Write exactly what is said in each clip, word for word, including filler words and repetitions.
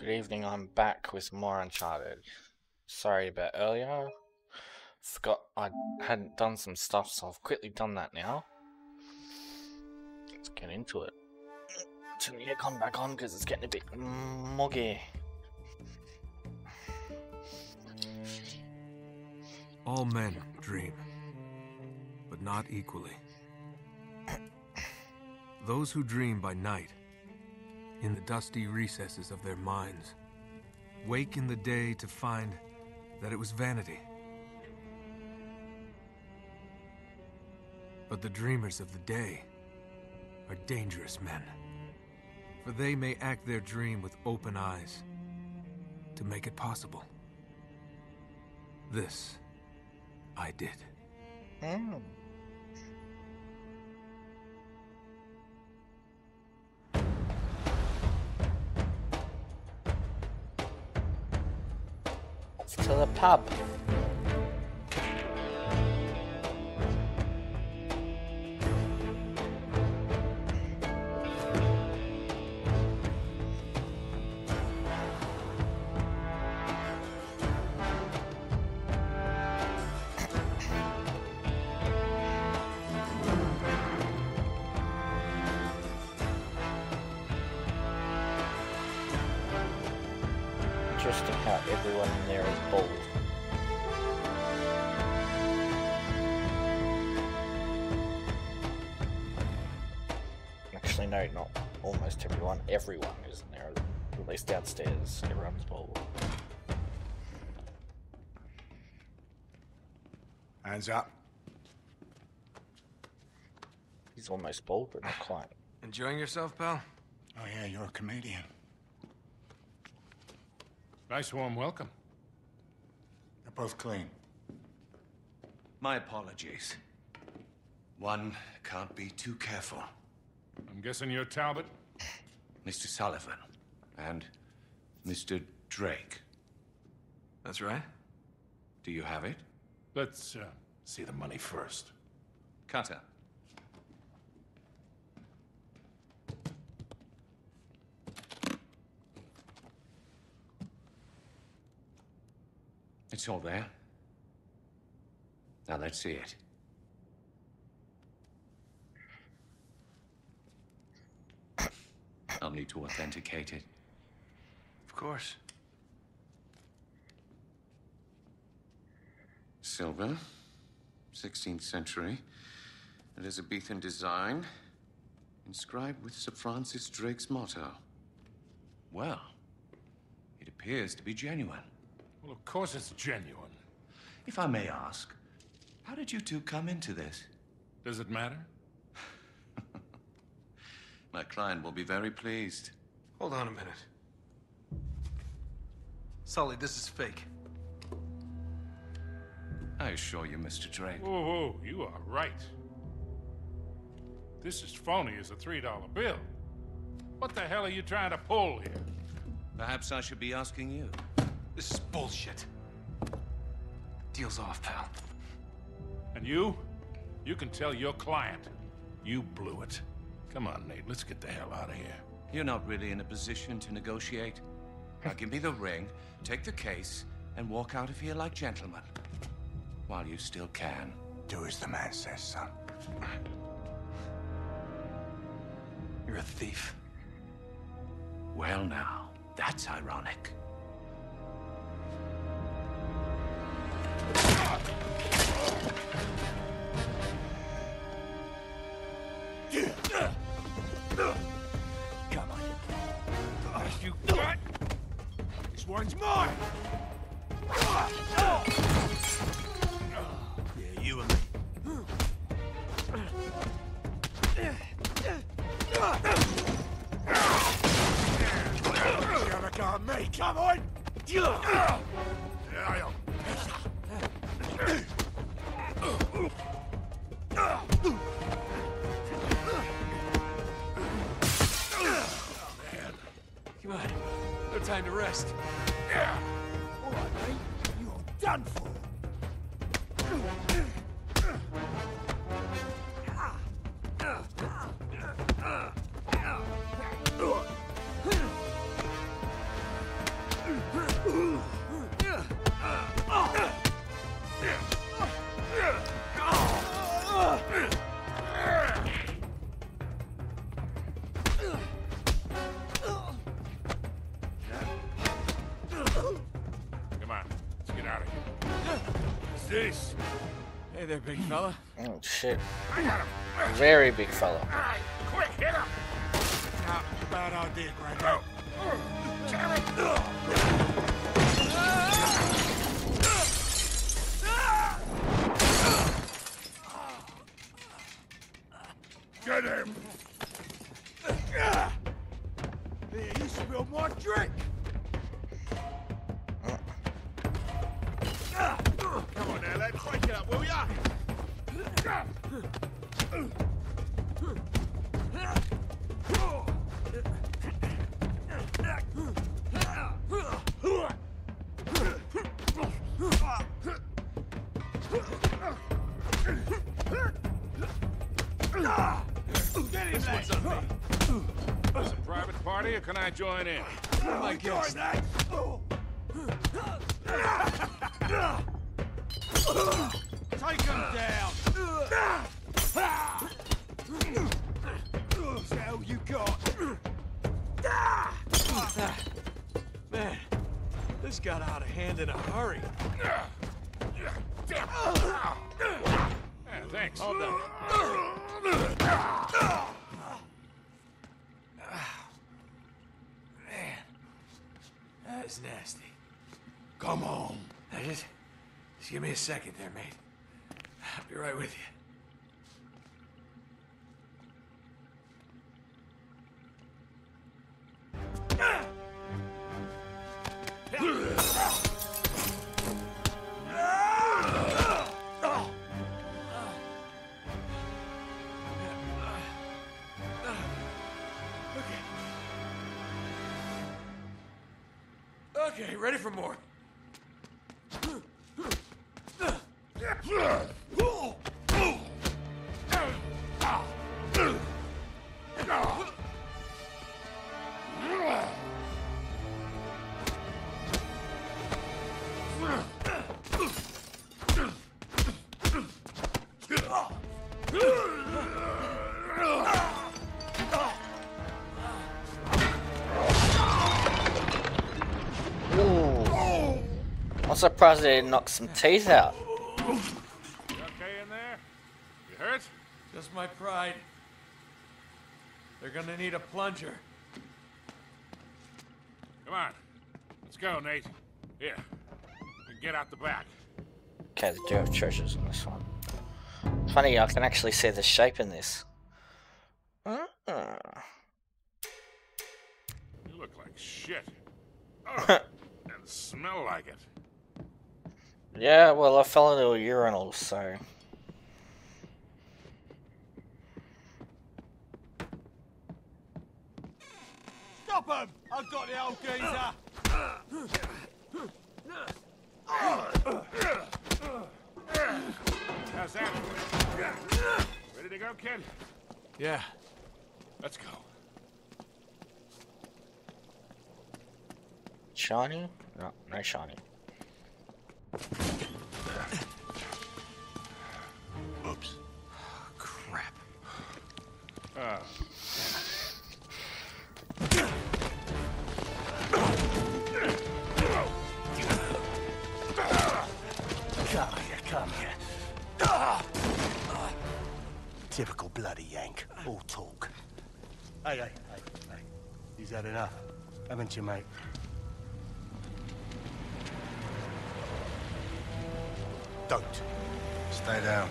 Good evening, I'm back with more Uncharted. Sorry about earlier. Forgot I hadn't done some stuff, so I've quickly done that now. Let's get into it. Turn the aircon back on because it's getting a bit muggy. All men dream, but not equally. Those who dream by night, in the dusty recesses of their minds, wake in the day to find that it was vanity. But the dreamers of the day are dangerous men, for they may act their dream with open eyes to make it possible. This I did. Mm. To the pub. Interesting how everyone in there is bold. Actually, no, not almost everyone. Everyone is in there, at least downstairs. Everyone's bold. Hands up. He's almost bold, but not quite. Enjoying yourself, pal? Oh yeah, you're a comedian. Nice warm welcome. They're both clean. My apologies. One can't be too careful. I'm guessing you're Talbot? Mister Sullivan and Mister Drake. That's right. Do you have it? Let's uh, see the money first. Cutter. It's all there. Now let's see it. I'll need to authenticate it. Of course. Silver, sixteenth century. Elizabethan design, inscribed with Sir Francis Drake's motto. Well, it appears to be genuine. Well, of course it's genuine. If I may ask, how did you two come into this? Does it matter? My client will be very pleased. Hold on a minute. Sully, this is fake. I assure you, Mister Drake. Whoa, whoa, you are right. This is phony as a three dollar bill. What the hell are you trying to pull here? Perhaps I should be asking you. This is bullshit. Deal's off, pal. And you? You can tell your client. You blew it. Come on, Nate, let's get the hell out of here. You're not really in a position to negotiate. Now give me the ring, take the case, and walk out of here like gentlemen. While you still can. Do as the man says, son. You're a thief. Well now, that's ironic. Come on. If you got this one's mine. Yeah, you and me. Me, come on. Yeah, I am. Come on, no time to rest. Yeah. All right, mate, you're done for. this? Hey there, big fella. Oh shit. I got him. Very big fella. Alright, quick, hit him. Now, about our dick right now. Charlie. Get him. There, you spill more drink. Come on, now, lad. Quick it up, will ya? This one's on me. Is it a private party, or can I join in? Oh, my God. Take him down! What's the hell you got? Man, this got out of hand in a hurry. Yeah, thanks. Hold on. Man, that is nasty. Come on. That is. Just give me a second there, mate. I'll be right with you. Okay. Okay, ready for more. I'm surprised they didn't knock some teeth out. You okay in there? You hurt? Just my pride. They're gonna need a plunger. Come on. Let's go, Nate. Here. And get out the back. Okay, they do have treasures on this one. Funny, I can actually see the shape in this. Mm-hmm. You look like shit. Oh, and smell like it. Yeah, well, I fell into a urinal, so... Stop him! I've got the old geezer! How's that? Ready to go, kid? Yeah. Let's go. Shiny? No, no shiny. Oops. Oh, crap. Uh. Come here, come here. Uh. Typical bloody Yank. All talk. Hey, hey, hey, hey. You've had enough, haven't you, mate? Don't. Stay down.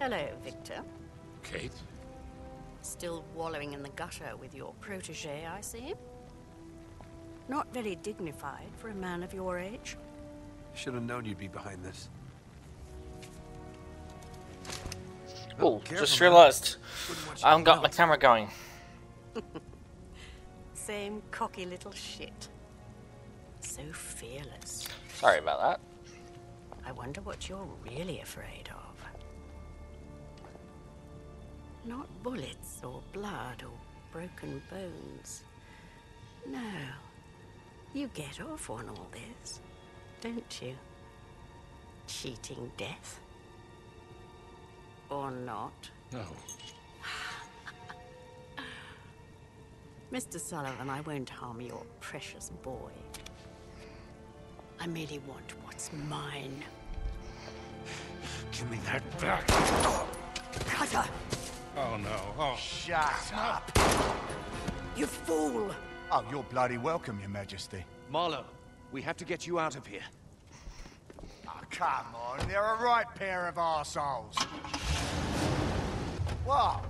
Hello, Victor. Kate? Still wallowing in the gutter with your protege, I see. Not very dignified for a man of your age. Should have known you'd be behind this. Oh, just realized I haven't got my camera going. Same cocky little shit. So fearless. Sorry about that. I wonder what you're really afraid of. Not bullets or blood or broken bones. No. You get off on all this. Don't you? Cheating death? Or not? No. Mister Sullivan, I won't harm your precious boy. I merely want what's mine. Give me that back! Cutter! Oh no, oh... Shut up! You fool! Oh, you're bloody welcome, Your Majesty. Marlowe, we have to get you out of here. Oh, come on, they're a right pair of arseholes. What?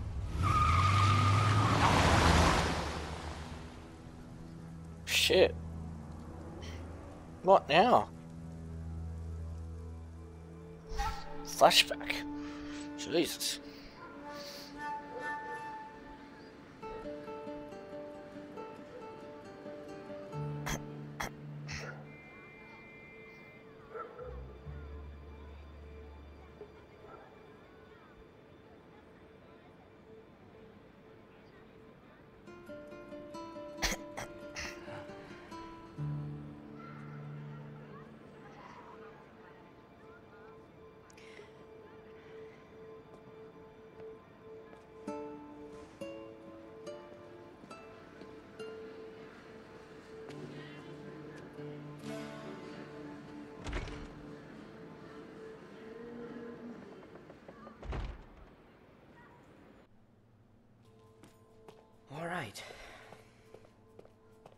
Shit. What now? Flashback. Jesus.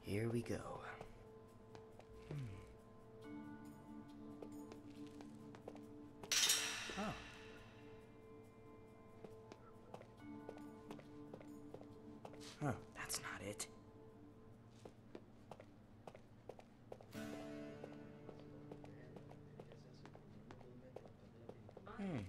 Here we go. Hmm. Oh. Huh. That's not it. Hmm.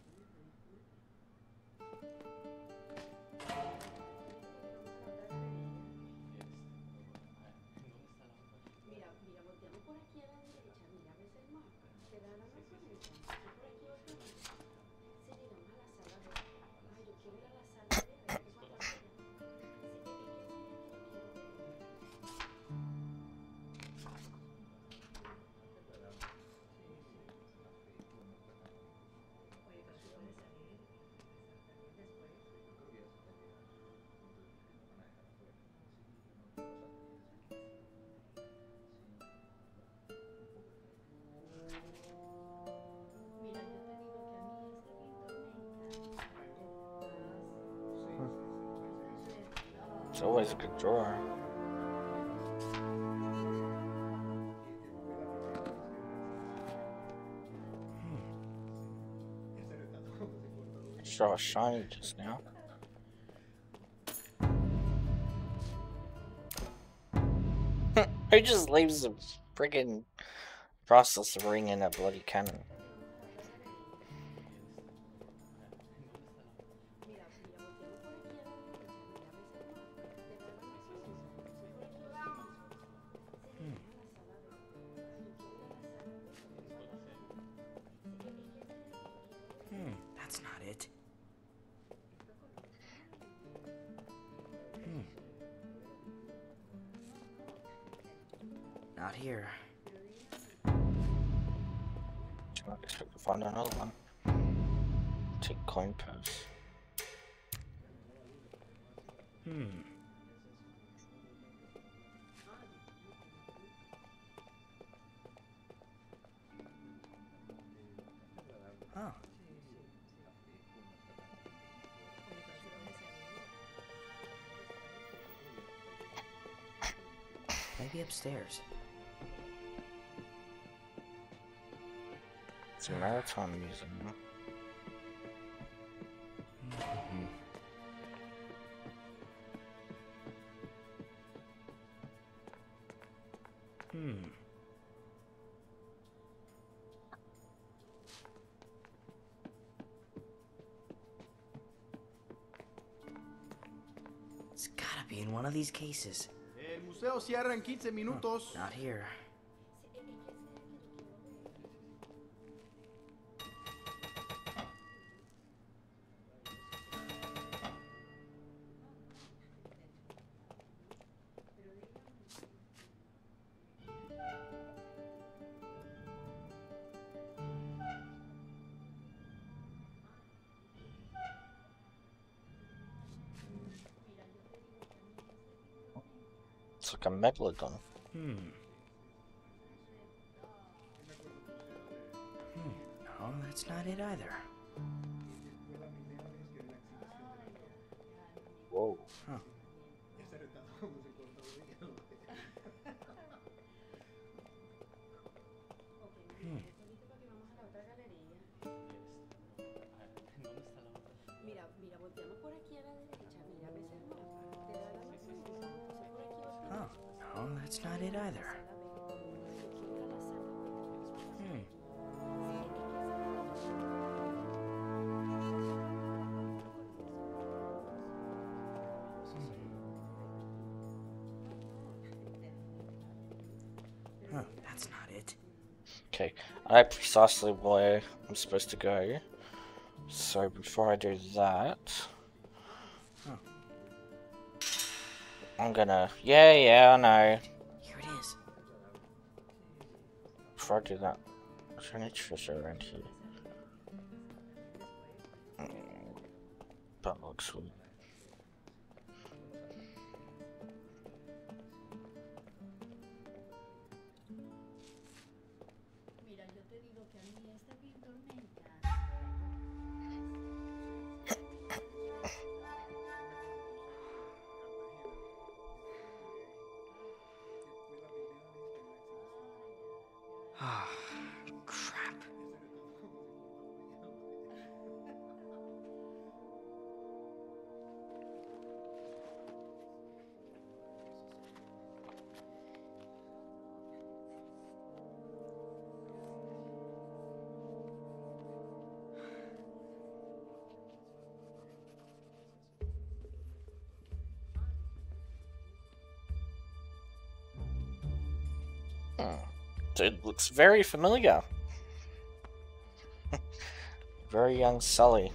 It's always a good drawer. Hmm. Straw shiny just now. Who just leaves a friggin' process ring in a bloody cannon? Not here. I don't expect to find another one. Take coin purse. Hmm. Oh. Maybe upstairs. It's a marathon museum, huh? Mm-hmm. Hmm. It's gotta be in one of these cases. El museo cierra en quince minutos. Not here. looks like a megalodon. Hmm. Hmm. No, that's not it either. Whoa. Huh. Hmm. Oh, no, that's not it either. Hmm. Huh, that's not it. Okay, I precisely where I'm supposed to go. So before I do that, huh. I'm gonna, yeah, yeah, I know. Here it is. Before I do that, there's an fish around here. Mm, that looks weird. It looks very familiar. Very young Sully.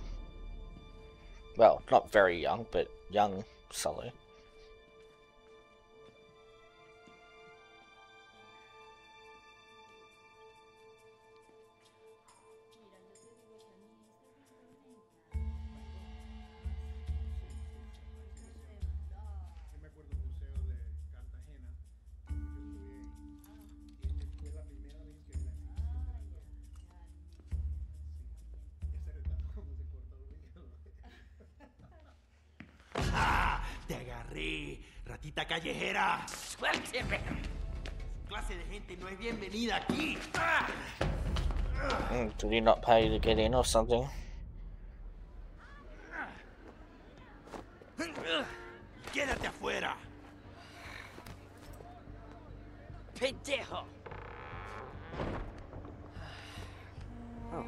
Well, not very young, but young Sully. Callejera, suélteme. Clase de gente no es bienvenida aquí. Did he not pay to get in or something? Quédate afuera. Pendejo. Oh,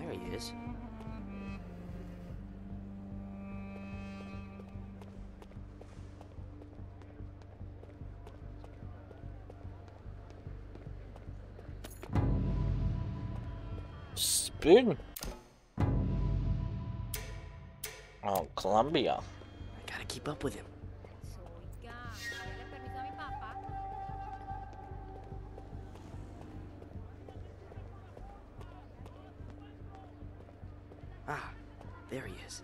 there he is. Spoon. Oh, Colombia. I gotta keep up with him. Ah, there he is.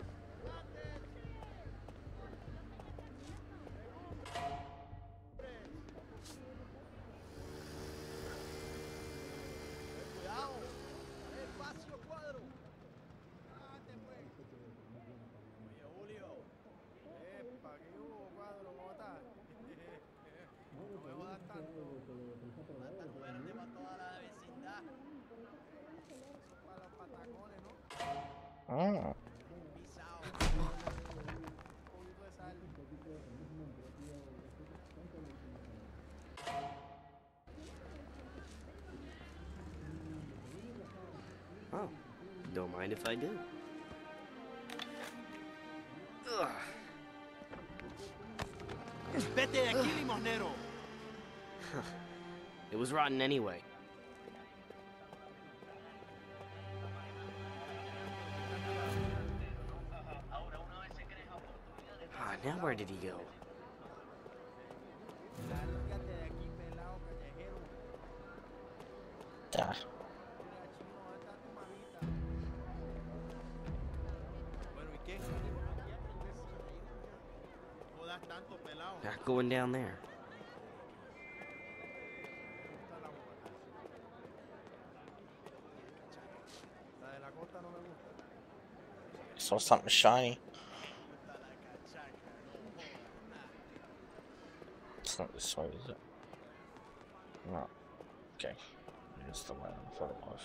Oh. Oh, don't mind if I do. It was rotten anyway. Now where did he go? Duh. Not going down there. I saw something shiny. It's not this way, is it? No. Okay. It's the way I thought it was.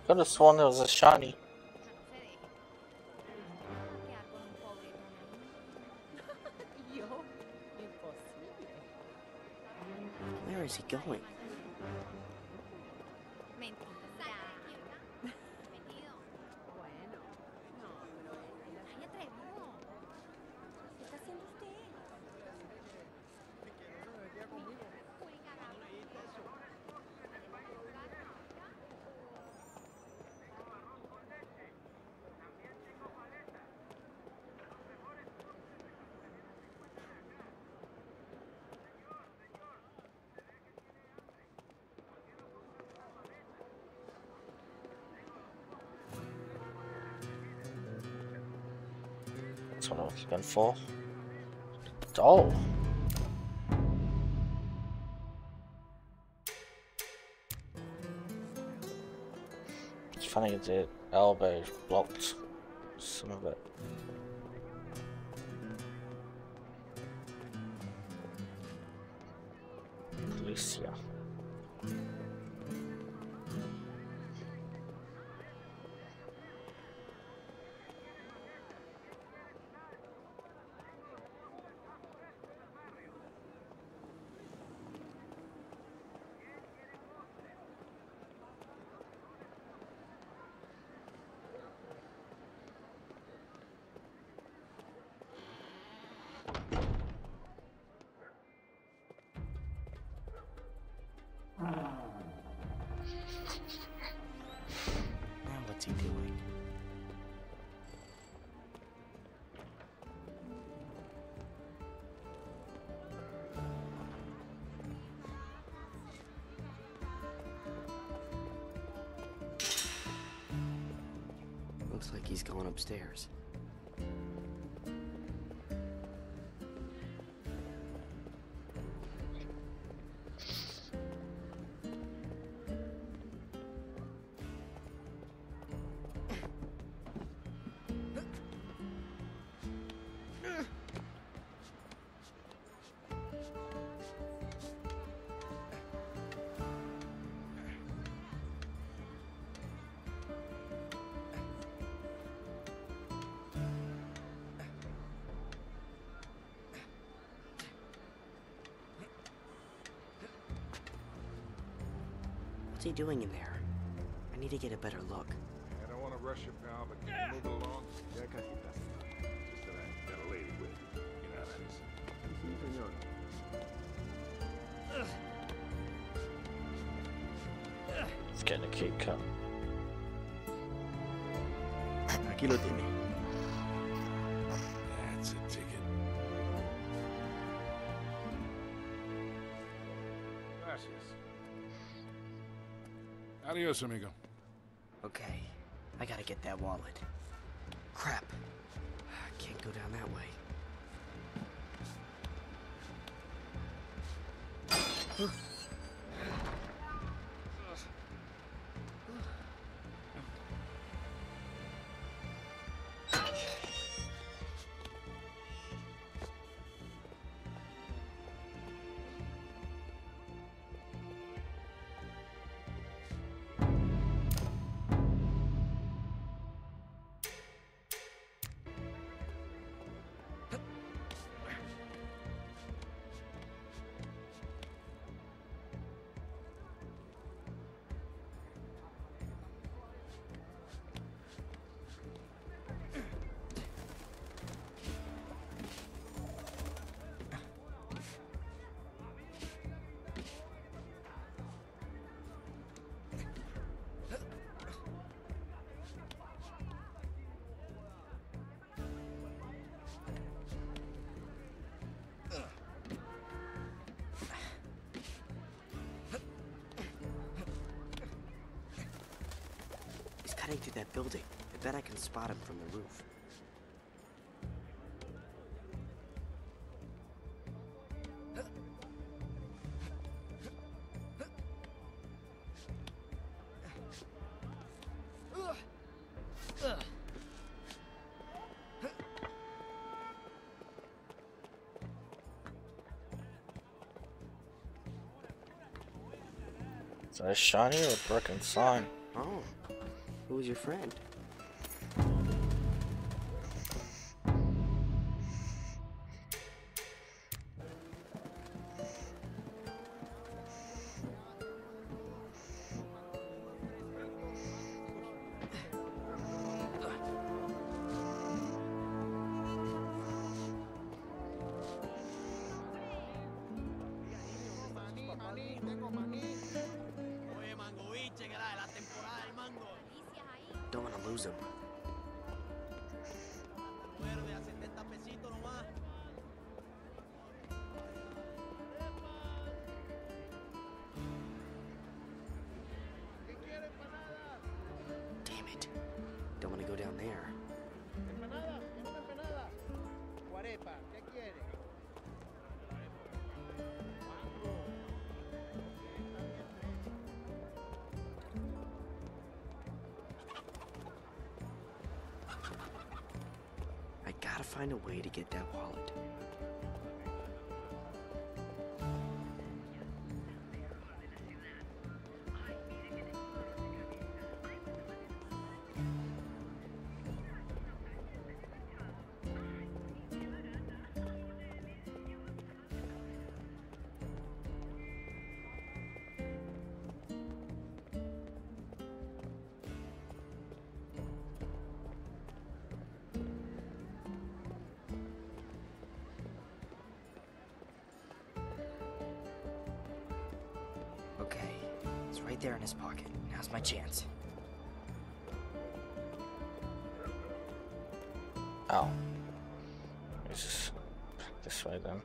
I could have sworn there was a shiny. Where is he going? That's what I was looking for. Oh! It's funny, the elbow blocked some of it. Alicia. Looks like he's going upstairs. What's he doing in there? I need to get a better look. I don't want to rush you, pal, but can you move along? Yeah, I got you. Just that I got a lady with you. You know that is. It's getting a cake cut. Aquí lo tiene. That's a ticket. Gracias. Adios, amigo. Okay, I gotta get that wallet. Crap, I can't go down that way. heading through that building. I bet I can spot him from the roof. Is that Shiny or Broken Sign? Oh, who's your friend? Find a way to get that wallet. There in his pocket. Now's my chance. Oh. It's just this way then.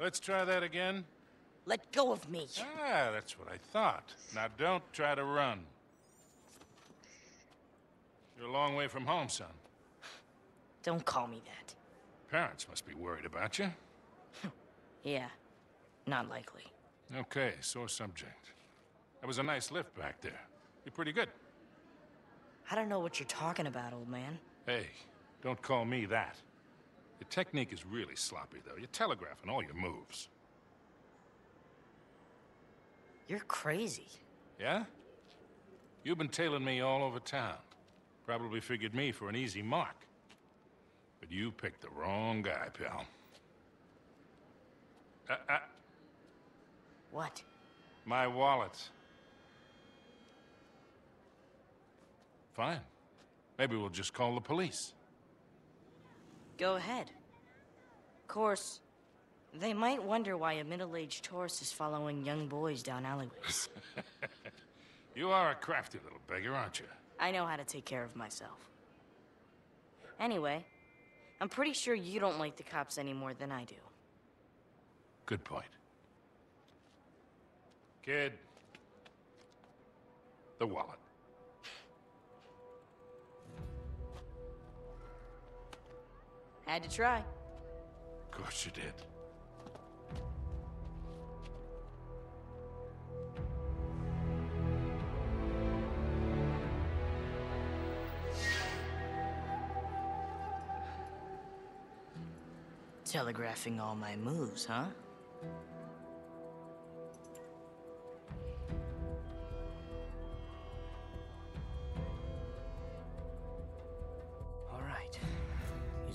Let's try that again. Let go of me. Ah, that's what I thought. Now don't try to run. You're a long way from home, son. Don't call me that. Parents must be worried about you. Yeah, not likely. Okay, sore subject. That was a nice lift back there. You're pretty good. I don't know what you're talking about, old man. Hey, don't call me that. Your technique is really sloppy, though. You're telegraphing all your moves. You're crazy. Yeah? You've been tailing me all over town. Probably figured me for an easy mark. But you picked the wrong guy, pal. Uh, uh. What? My wallet. Fine. Maybe we'll just call the police. Go ahead. Of course, they might wonder why a middle-aged tourist is following young boys down alleyways. You are a crafty little beggar, aren't you? I know how to take care of myself. Anyway, I'm pretty sure you don't like the cops any more than I do. Good point. Kid. The wallet. Had to try. Of course you did. Telegraphing all my moves, huh?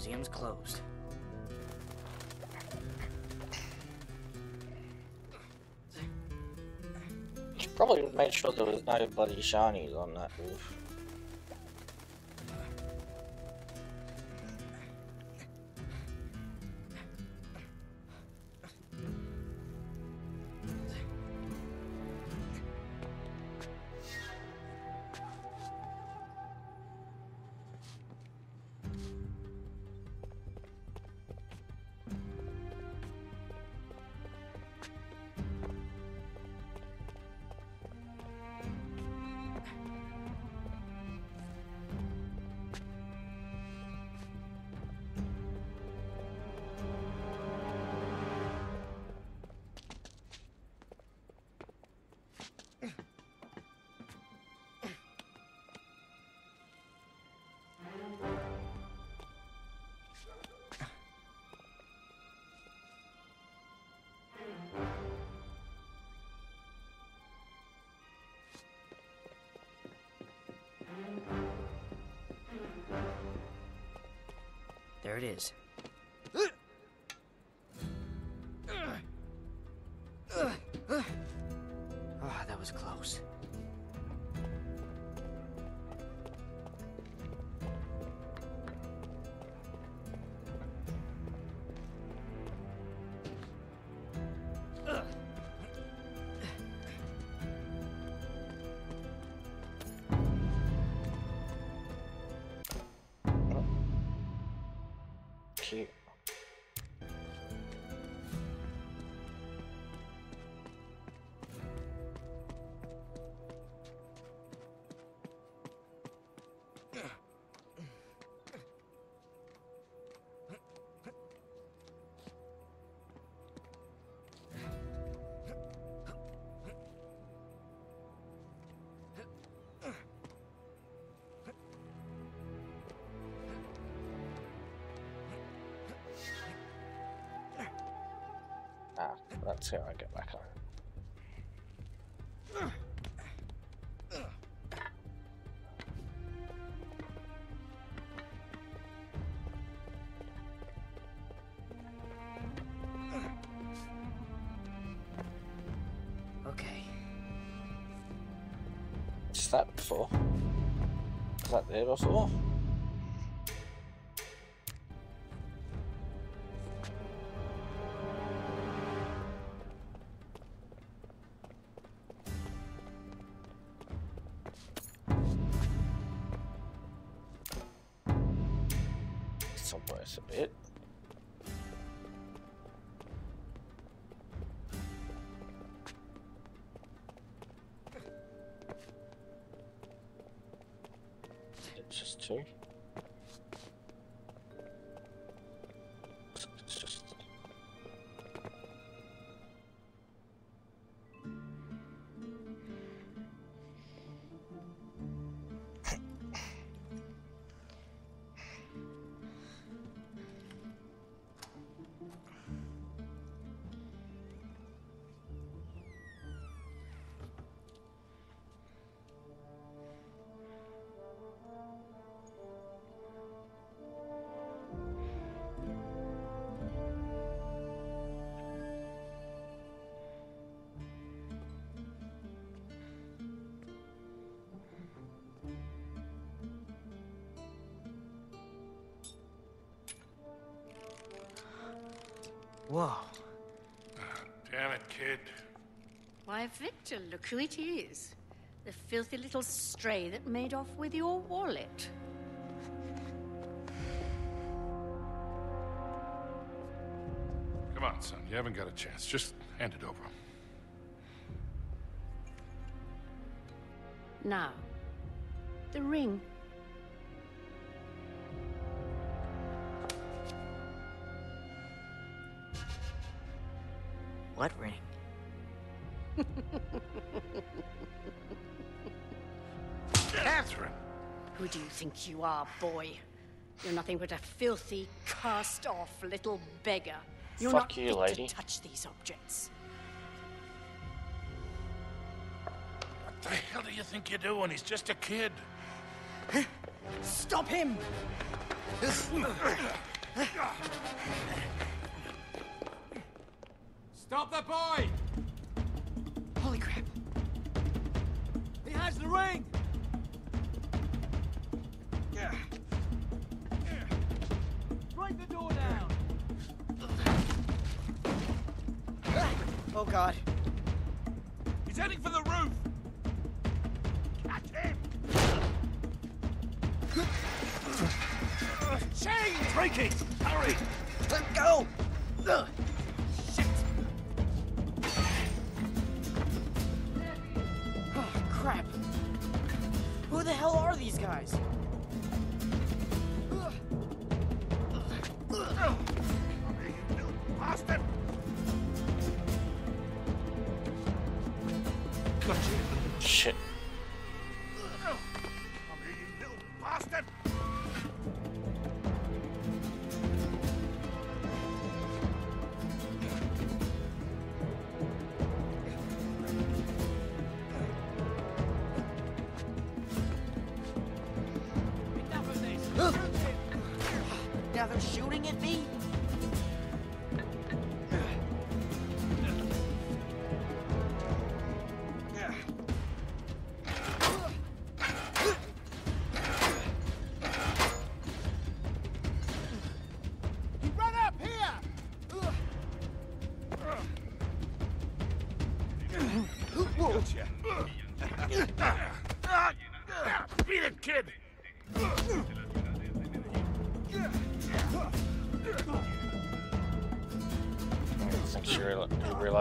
Museum's closed. probably made sure there was no bloody shinies on that roof. There it is. Ah, that was close. Ah, that's how I get back home. Okay. Is that before? Is that there before? Just two. It's just. Whoa. Damn it, kid. Why, Victor, look who it is. The filthy little stray that made off with your wallet. Come on, son. You haven't got a chance. Just hand it over. Now, the ring. What ring? Catherine! Who do you think you are, boy? You're nothing but a filthy, cast-off little beggar. You're Fuck not you, fit lady. to touch these objects. What the hell do you think you're doing? He's just a kid. Stop him! Stop that boy! Holy crap. the ring! Break the door down! Oh god. He's heading for the roof! Catch him! Chains! Break it! Hurry! Let go! Shit! Oh, crap! Who the hell are these guys? Shit. Come here, you little bastard! Enough of this! Now they're shooting at me?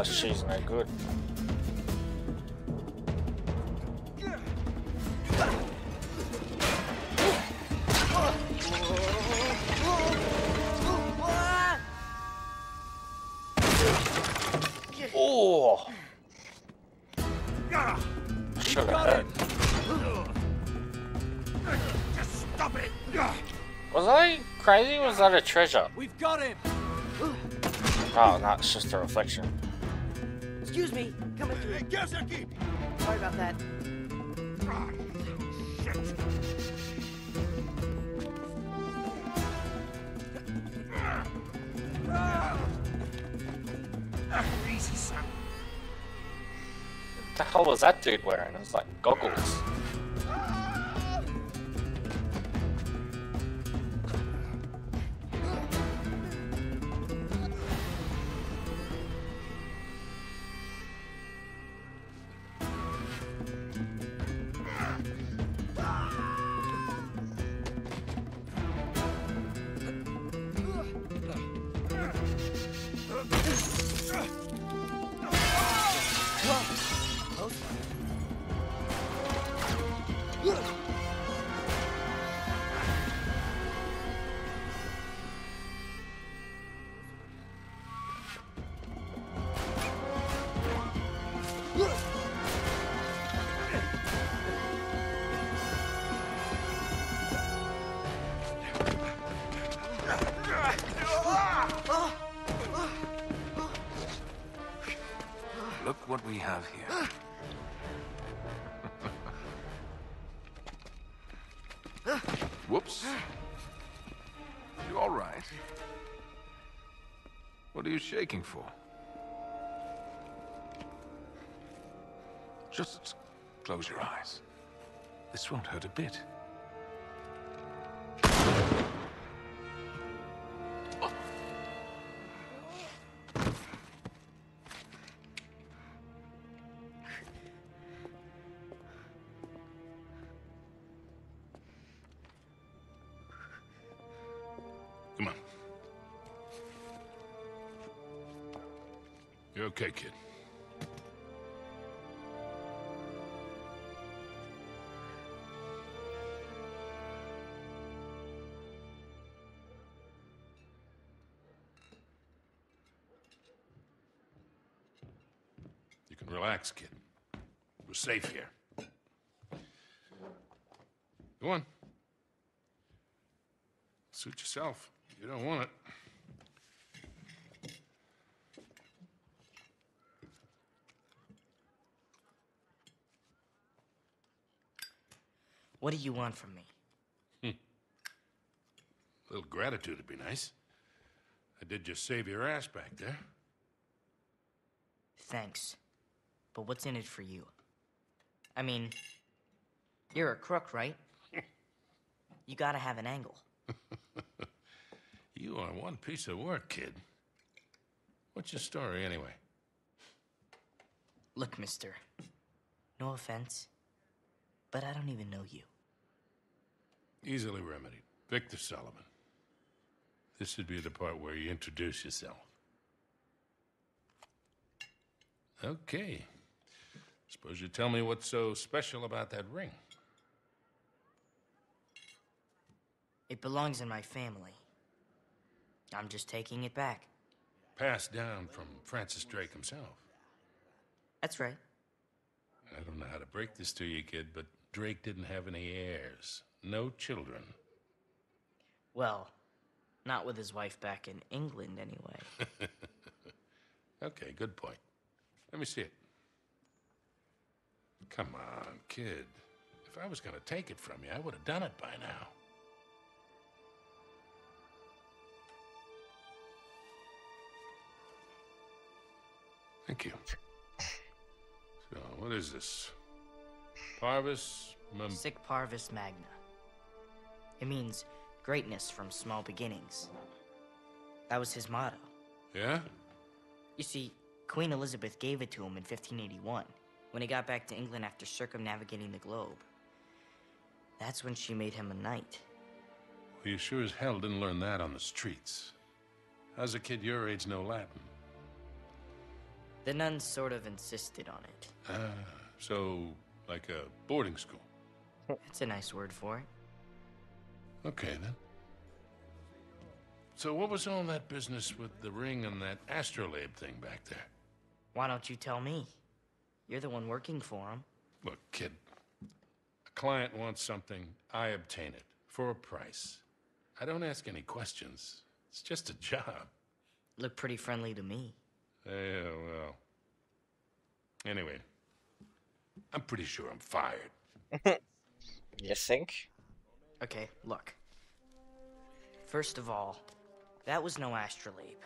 She's no good. Oh! Shut up. Just stop it. Was I crazy? Was that a treasure? We've got him. Oh, no, it's just a reflection. Excuse me, coming through. Hey, Gasaki! Sorry about that. Ah, shit. Easy, son. What the hell was that dude wearing? It was like goggles. Shaking for? Just close your eyes. This won't hurt a bit. Oh. Come on. You're okay, kid. You can relax, kid. We're safe here. Go on. Suit yourself. You don't want it. What do you want from me? Hmm. A little gratitude would be nice. I did just save your ass back there. Thanks. But what's in it for you? I mean, You're a crook, right? You gotta have an angle. You are one piece of work, kid. What's your story, anyway? Look, mister. No offense, but I don't even know you. Easily remedied. Victor Sullivan. This would be the part where you introduce yourself. Okay. Suppose you tell me what's so special about that ring. It belongs in my family. I'm just taking it back. Passed down from Francis Drake himself. That's right. I don't know how to break this to you, kid, but Drake didn't have any heirs. No children. Well, not with his wife back in England, anyway. Okay, good point. Let me see it. Come on, kid. If I was gonna take it from you, I would have done it by now. Thank you. So, what is this? Parvis Mem... Sic Parvis Magna. It means greatness from small beginnings. That was his motto. Yeah? You see, Queen Elizabeth gave it to him in fifteen eighty-one, when he got back to England after circumnavigating the globe. That's when she made him a knight. Well, you sure as hell didn't learn that on the streets. How's a kid your age know Latin? The nuns sort of insisted on it. Ah, so like a boarding school. That's a nice word for it. Okay, then. So what was all that business with the ring and that astrolabe thing back there? Why don't you tell me? You're the one working for him. Look, kid, a client wants something, I obtain it, for a price. I don't ask any questions. It's just a job. Looked pretty friendly to me. Yeah, well. Anyway, I'm pretty sure I'm fired. You think? Okay, look. First of all, that was no astrolabe.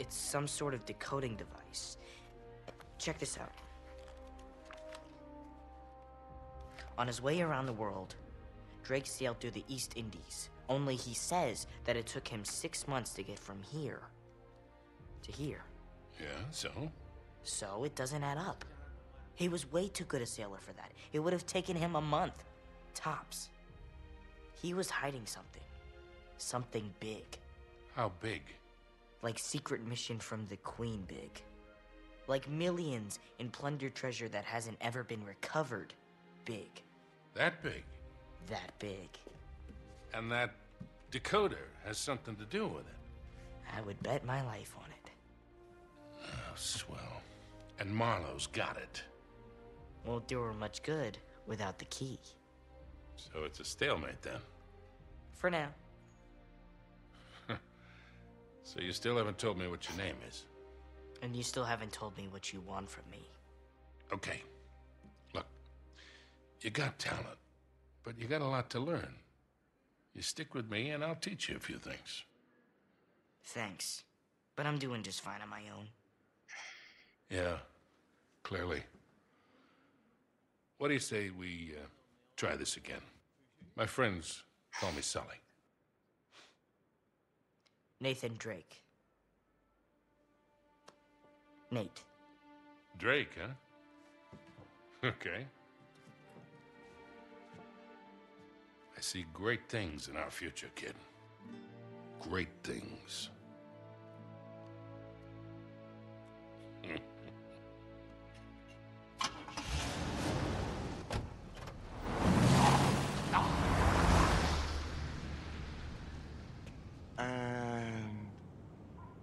It's some sort of decoding device. Check this out. On his way around the world, Drake sailed through the East Indies. Only he says that it took him six months to get from here to here. Yeah, so? So it doesn't add up. He was way too good a sailor for that. It would have taken him a month. Tops. He was hiding something. Something big. How big? Like secret mission from the Queen big. Like millions in plundered treasure that hasn't ever been recovered big. That big? That big. And that decoder has something to do with it. I would bet my life on it. Oh, swell. And Marlowe's got it. Won't do her much good without the key. So it's a stalemate, then? For now. So you still haven't told me what your name is? And you still haven't told me what you want from me. Okay. Look, you got talent, but you got a lot to learn. You stick with me, and I'll teach you a few things. Thanks. But I'm doing just fine on my own. Yeah, clearly. What do you say we uh, try this again? My friends call me Sully. Nathan Drake. Nate. Drake, huh? Okay. I see great things in our future, kid. Great things. And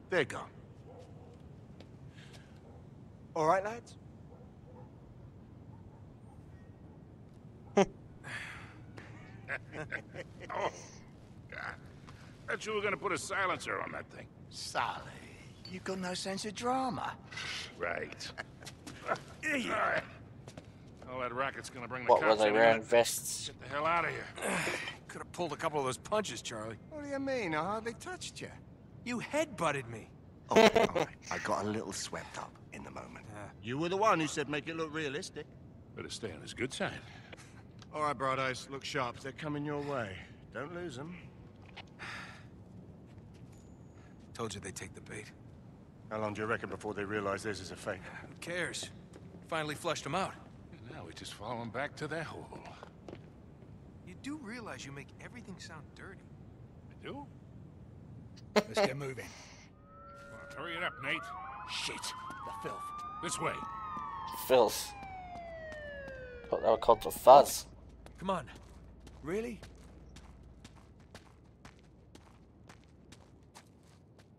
they're gone. All right, lads? Oh, God. I thought you were going to put a silencer on that thing. Sally, you've got no sense of drama. Right. All right. All that racket's going to bring the cops in. What were they wearing? Vests? Get the hell out of here. Could have pulled a couple of those punches, Charlie. What do you mean? I hardly touched you. You headbutted me. Oh, right. I got a little swept up in the moment. Uh, you were the one who said make it look realistic. Better stay on his good side. All right, Bright Eyes, look sharp. They're coming your way. Don't lose them. Told you they'd take the bait. How long do you reckon before they realize this is a fake? Who cares? Finally flushed them out. And now we just follow them back to their hole. You do realize you make everything sound dirty. I do? Let's get moving. Well, hurry it up, Nate. Shit. The filth. This way. Filth. But now called the fuzz. Come on. Really?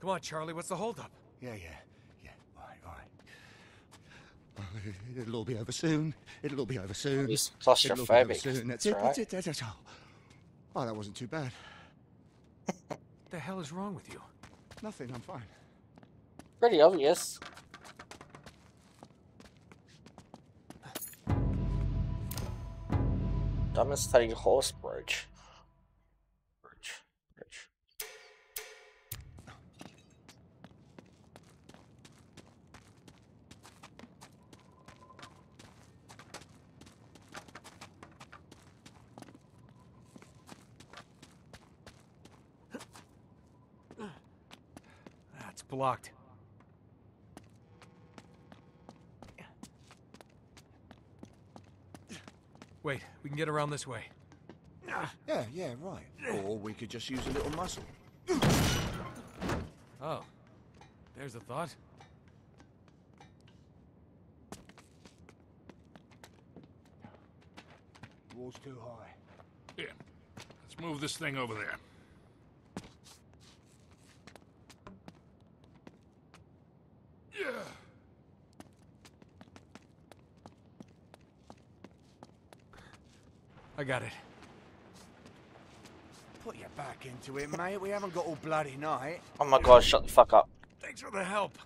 Come on, Charlie. What's the holdup? Yeah, yeah. Yeah. All right, all right. Well, it'll all be over soon. It'll all be over soon. He's claustrophobic. Soon. That's, that's it. Right. That's it. That's it. Oh, that wasn't too bad. What the hell is wrong with you? Nothing. I'm fine. Pretty obvious. I'm studying horse bridge. Bridge. Bridge. That's blocked. Wait, we can get around this way. Yeah, yeah, right. Or we could just use a little muscle. Oh, there's a thought. The wall's too high. Yeah, let's move this thing over there. I got it. Put your back into it, mate. We haven't got all bloody night. Oh my god, shut the fuck up. Thanks for the help.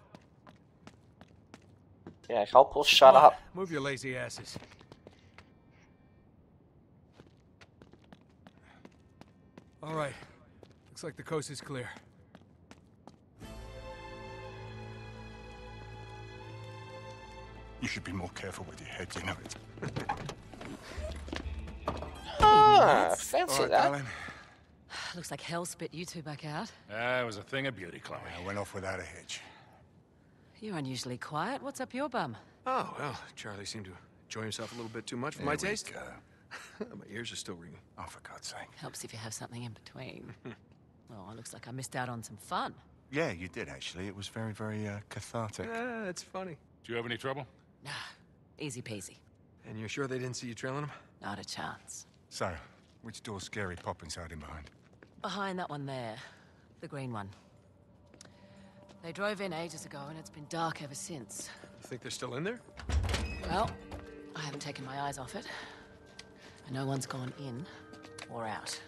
Yeah, help will shut up. Move your lazy asses. Alright. Looks like the coast is clear. You should be more careful with your head, you know it. Ah, fancy right, that. Darling. Looks like hell spit you two back out. Ah, it was a thing of beauty, Chloe. I went off without a hitch. You're unusually quiet. What's up your bum? Oh, well, Charlie seemed to enjoy himself a little bit too much for there my taste. Go. My ears are still ringing. Oh, for God's sake. Helps if you have something in between. Oh, it looks like I missed out on some fun. Yeah, you did, actually. It was very, very uh, cathartic. Ah, it's funny. Do you have any trouble? Nah, easy peasy. And you're sure they didn't see you trailing them? Not a chance. So, which door's scary Poppins hiding behind? Behind that one there. The green one. They drove in ages ago, and it's been dark ever since. You think they're still in there? Well, I haven't taken my eyes off it. And no one's gone in or out.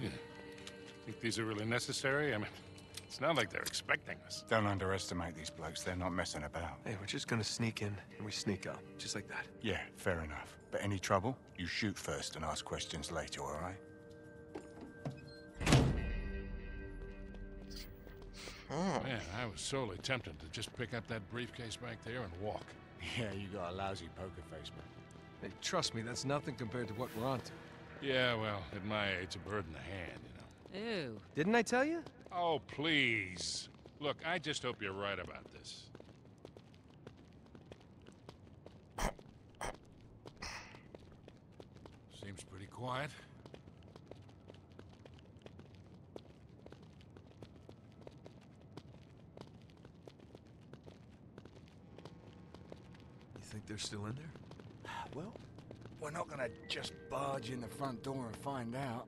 Hmm. Think these are really necessary? I mean, it's not like they're expecting us. Don't underestimate these blokes. They're not messing about. Hey, we're just gonna sneak in, and we sneak up. Just like that. Yeah, fair enough. But any trouble, you shoot first and ask questions later, all right? Oh. Man, I was sorely tempted to just pick up that briefcase back there and walk. Yeah, you got a lousy poker face, man. Hey, trust me, that's nothing compared to what we're on to. Yeah, well, at my age, a bird in the hand, you know. Ew. Didn't I tell you? Oh, please. Look, I just hope you're right about this. Seems pretty quiet. You think they're still in there? Well, we're not gonna just barge in the front door and find out.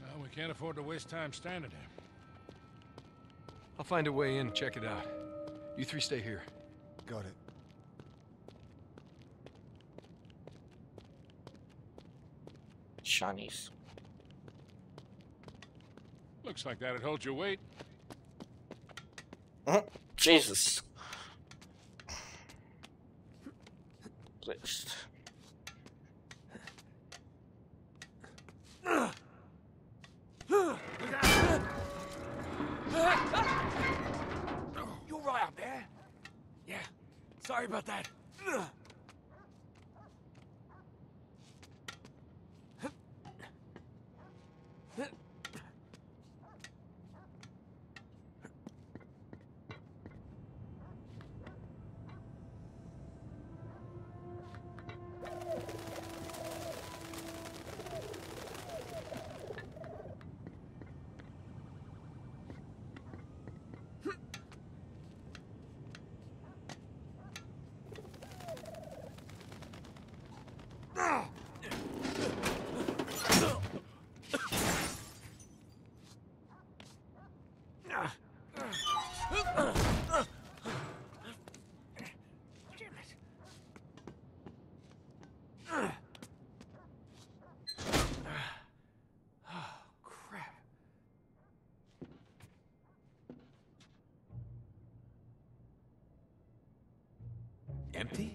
Well, we can't afford to waste time standing there. I'll find a way in and check it out. You three stay here. Got it. Shinies. Looks like that'd hold your weight. Mm-hmm. Jesus. Please. Sorry about that. Ugh. Empty?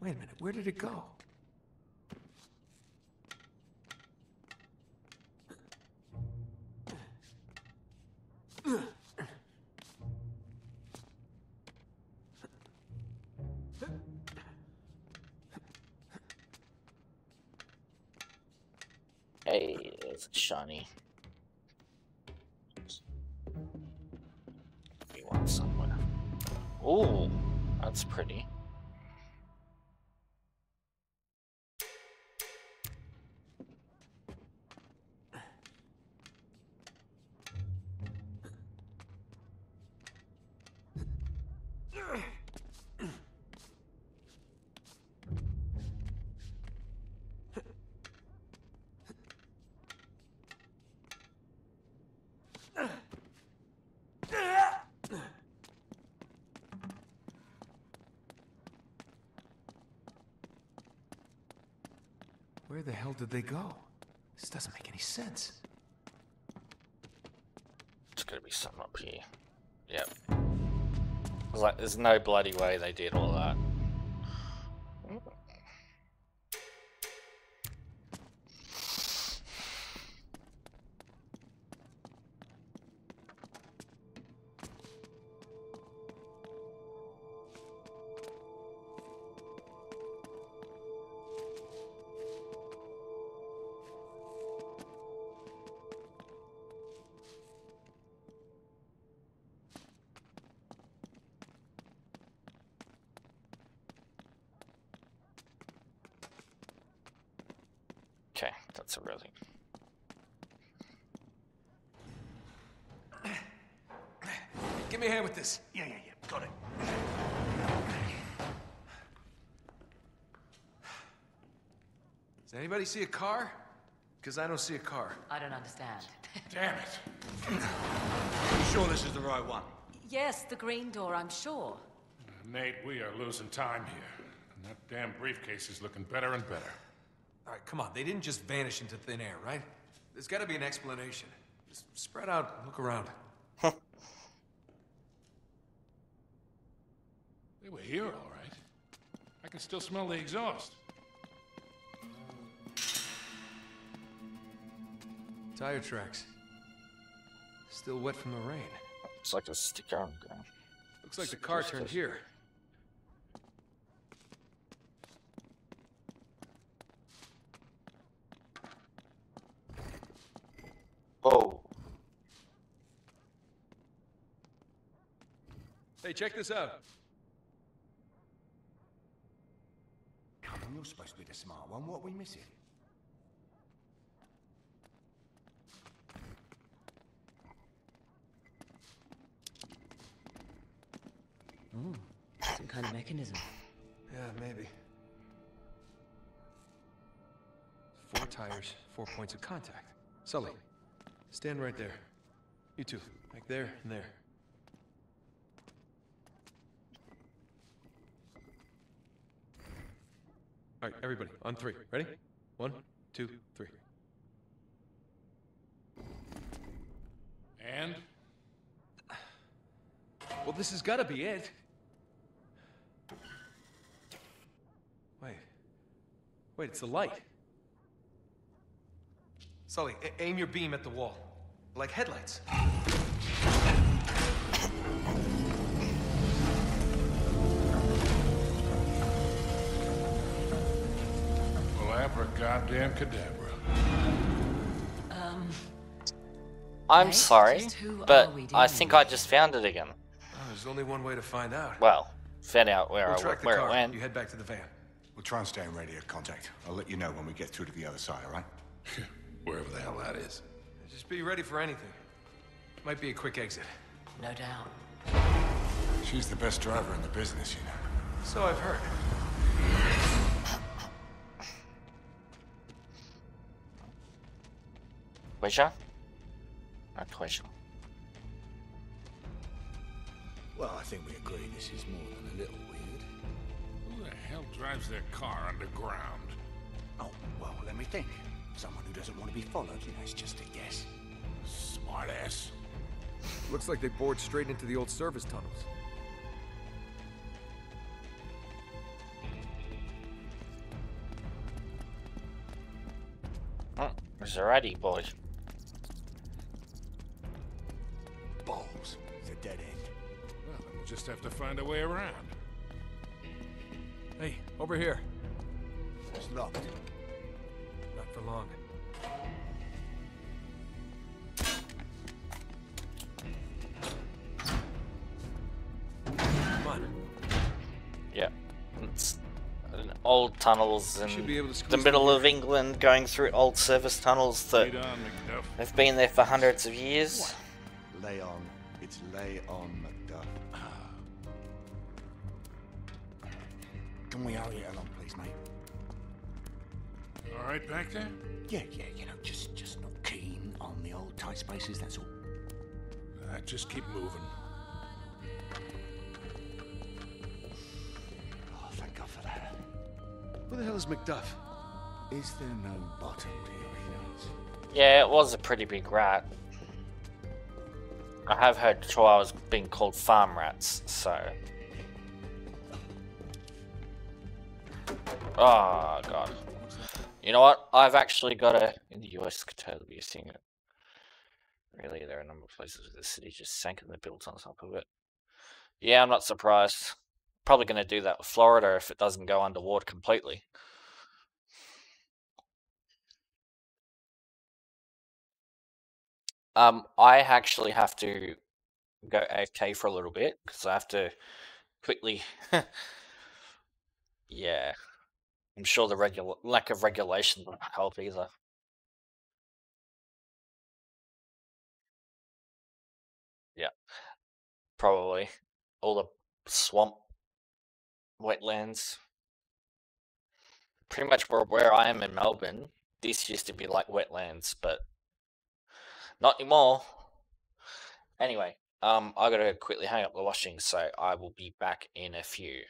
Wait a minute, where did it go? Hey, it's shiny. We want someone. Ooh. That's pretty. Where the hell did they go? This doesn't make any sense. There's gotta be something up here. Yep. Like, there's no bloody way they did all that. That's a really. Give me a hand with this. Yeah, yeah, yeah. Got it. Does anybody see a car? Because I don't see a car. I don't understand. Damn it. You sure this is the right one? Yes, the green door, I'm sure. Uh, Nate, we are losing time here. And that damn briefcase is looking better and better. All right, come on. They didn't just vanish into thin air, right? There's got to be an explanation. Just spread out, look around. They were here, all right. I can still smell the exhaust. Tire tracks. Still wet from the rain. Looks like a sticker on the ground. Looks like the car turned here. Hey, check this out. Come on, you're supposed to be the smart one. What are we missing? Ooh, some kind of mechanism. Yeah, maybe. Four tires, four points of contact. Sully, stand right there. You two, like there and there. All right, everybody, on three. Ready? One, two, three. And? Well, this has got to be it. Wait. Wait, it's the light. Sully, aim your beam at the wall. Like headlights. Abracadabra. Um. I'm sorry, but I think I just found it again. Oh, there's only one way to find out. Well, found out where I where it went. You head back to the van. We'll try and stay in radio contact. I'll let you know when we get through to the other side, all right? Wherever the hell that is. Just be ready for anything. Might be a quick exit. No doubt. She's the best driver in the business, you know. So I've heard. Question? Not question. Well, I think we agree this is more than a little weird. Who the hell drives their car underground? Oh, well, let me think. Someone who doesn't want to be followed, you know, it's just a guess. Smart ass. Looks like they bored straight into the old service tunnels. Oh, it's already boys. Balls. It's a dead end. Well, then we'll just have to find a way around. Hey, over here. It's locked. Not for long. Come on. Yeah. It's an old tunnels in the middle of England, going through old service tunnels that have been there for hundreds of years. What? Lay on. It's lay on, McDuff. Can we hurry it along, please, mate? All right, back there? Yeah, yeah, you know, just just not keen on the old tight spaces, that's all. Uh, just keep moving. Oh, thank God for that. Where the hell is McDuff? Is there no bottom to your peanuts? Yeah, it was a pretty big rat. I have heard chihuahuas being called farm rats, so... Oh, God. You know what? I've actually got a... In the U S, could totally be seeing it. Really, there are a number of places where the city just sank and the built on top of it. Yeah, I'm not surprised. Probably going to do that with Florida if it doesn't go underwater completely. Um, I actually have to go A F K for a little bit, because I have to quickly... Yeah. I'm sure the regula lack of regulation won't help either. Yeah, probably. All the swamp wetlands. Pretty much where, where I am in Melbourne, this used to be like wetlands, but not anymore. Anyway, um, I gotta quickly hang up the washing, so I will be back in a few.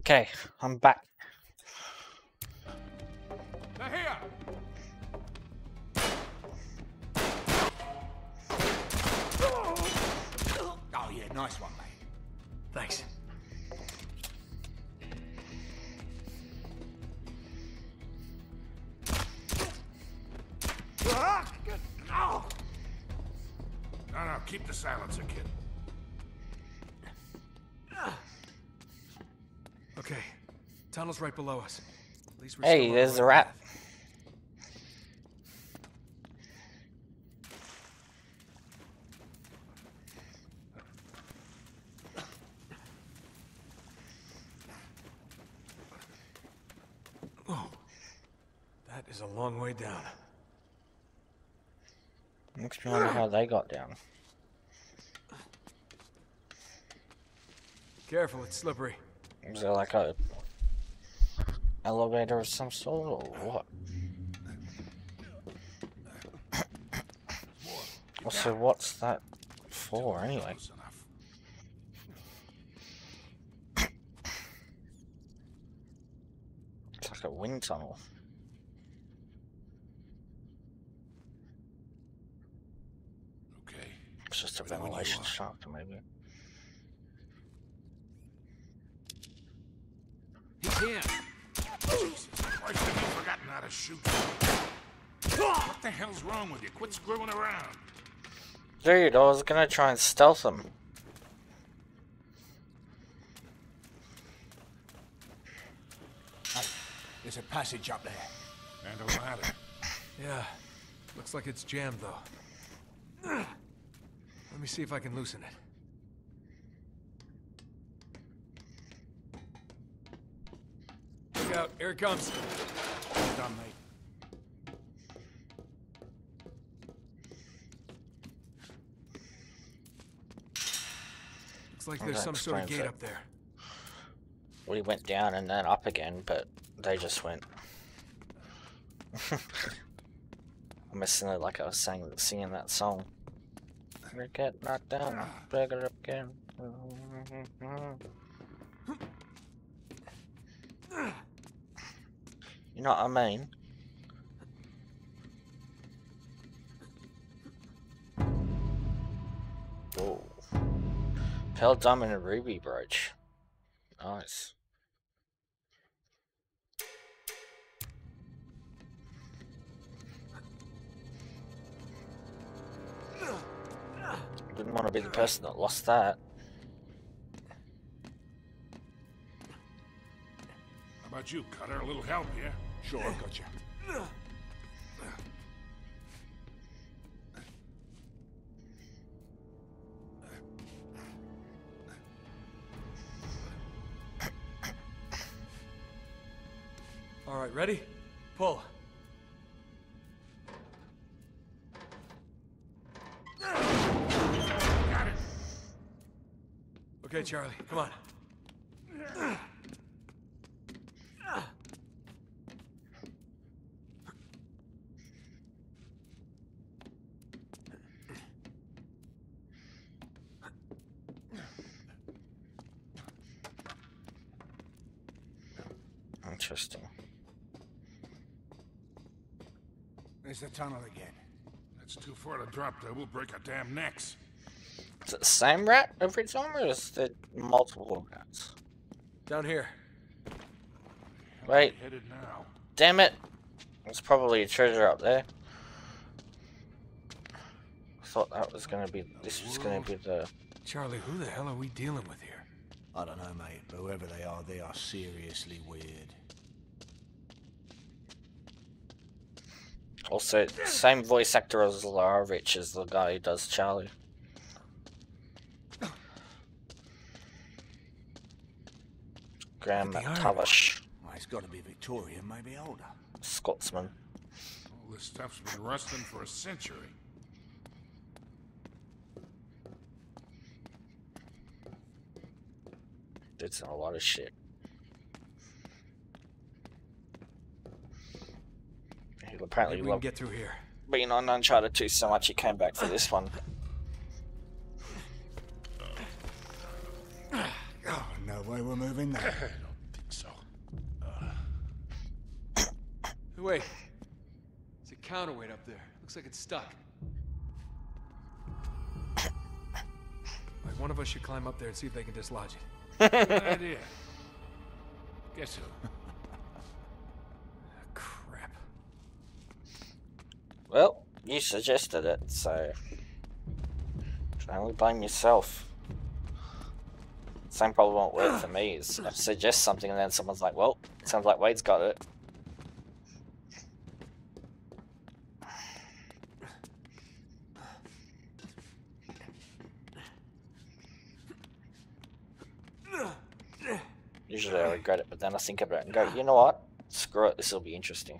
Okay, I'm back. They're here. Oh yeah, nice one, mate. Thanks. No, no, keep the silencer, kid. Okay, tunnel's right below us. At least we're hey, still there's a rat. Whoa, that is a long way down. Makes me wonder how they got down. Careful, it's slippery. Is there like a elevator of some sort, or what? Also, what's that for, anyway? It's like a wind tunnel. Okay. It's just a ventilation shaft, maybe. Yeah. Jesus Christ, have you forgotten how to shoot? What the hell's wrong with you? Quit screwing around. Dude, I was gonna try and stealth him. There's a passage up there. And a ladder. Yeah. Looks like it's jammed though. Let me see if I can loosen it. Out. Here it comes. Well done, mate. Looks like there's some sort of gate up there. We went down and then up again, but they just went. I'm missing it like I was saying, singing that song. We get knocked down, back it up again. You know what I mean? Whoa. Pearl diamond and ruby brooch. Nice. Didn't want to be the person that lost that. How about you, Cutter? A little help here? Sure, gotcha. All right, ready? Pull. Got it. Okay, Charlie, come on. Interesting. There's the tunnel again. That's too far to drop there. We'll break our damn necks. Is it the same rat every time, or is there multiple rats? Down here. Wait. Headed now. Damn it! There's probably a treasure up there. I thought that was gonna be. This was gonna be the. Charlie, who the hell are we dealing with here? I don't know, mate. But whoever they are, they are seriously weird. Also, same voice actor as Lara Rich is the guy who does Charlie. Graham McTavish. Well, he's got to be Victorian, maybe older. Scotsman. All this stuff's been rusting for a century. Dude's in a lot of shit. Apparently we can get through here. Being on Uncharted two so much he came back for this one. Oh, no way we're moving now. I don't think so. Uh... Wait. It's a counterweight up there. Looks like it's stuck. Like one of us should climb up there and see if they can dislodge it. Good idea. Guess so. Crap. Well, you suggested it, so... I only blame yourself. Same problem won't work for me. Is I suggest something and then someone's like, well, it sounds like Wade's got it. Usually I regret it, but then I think about it and go, you know what? Screw it, this will be interesting.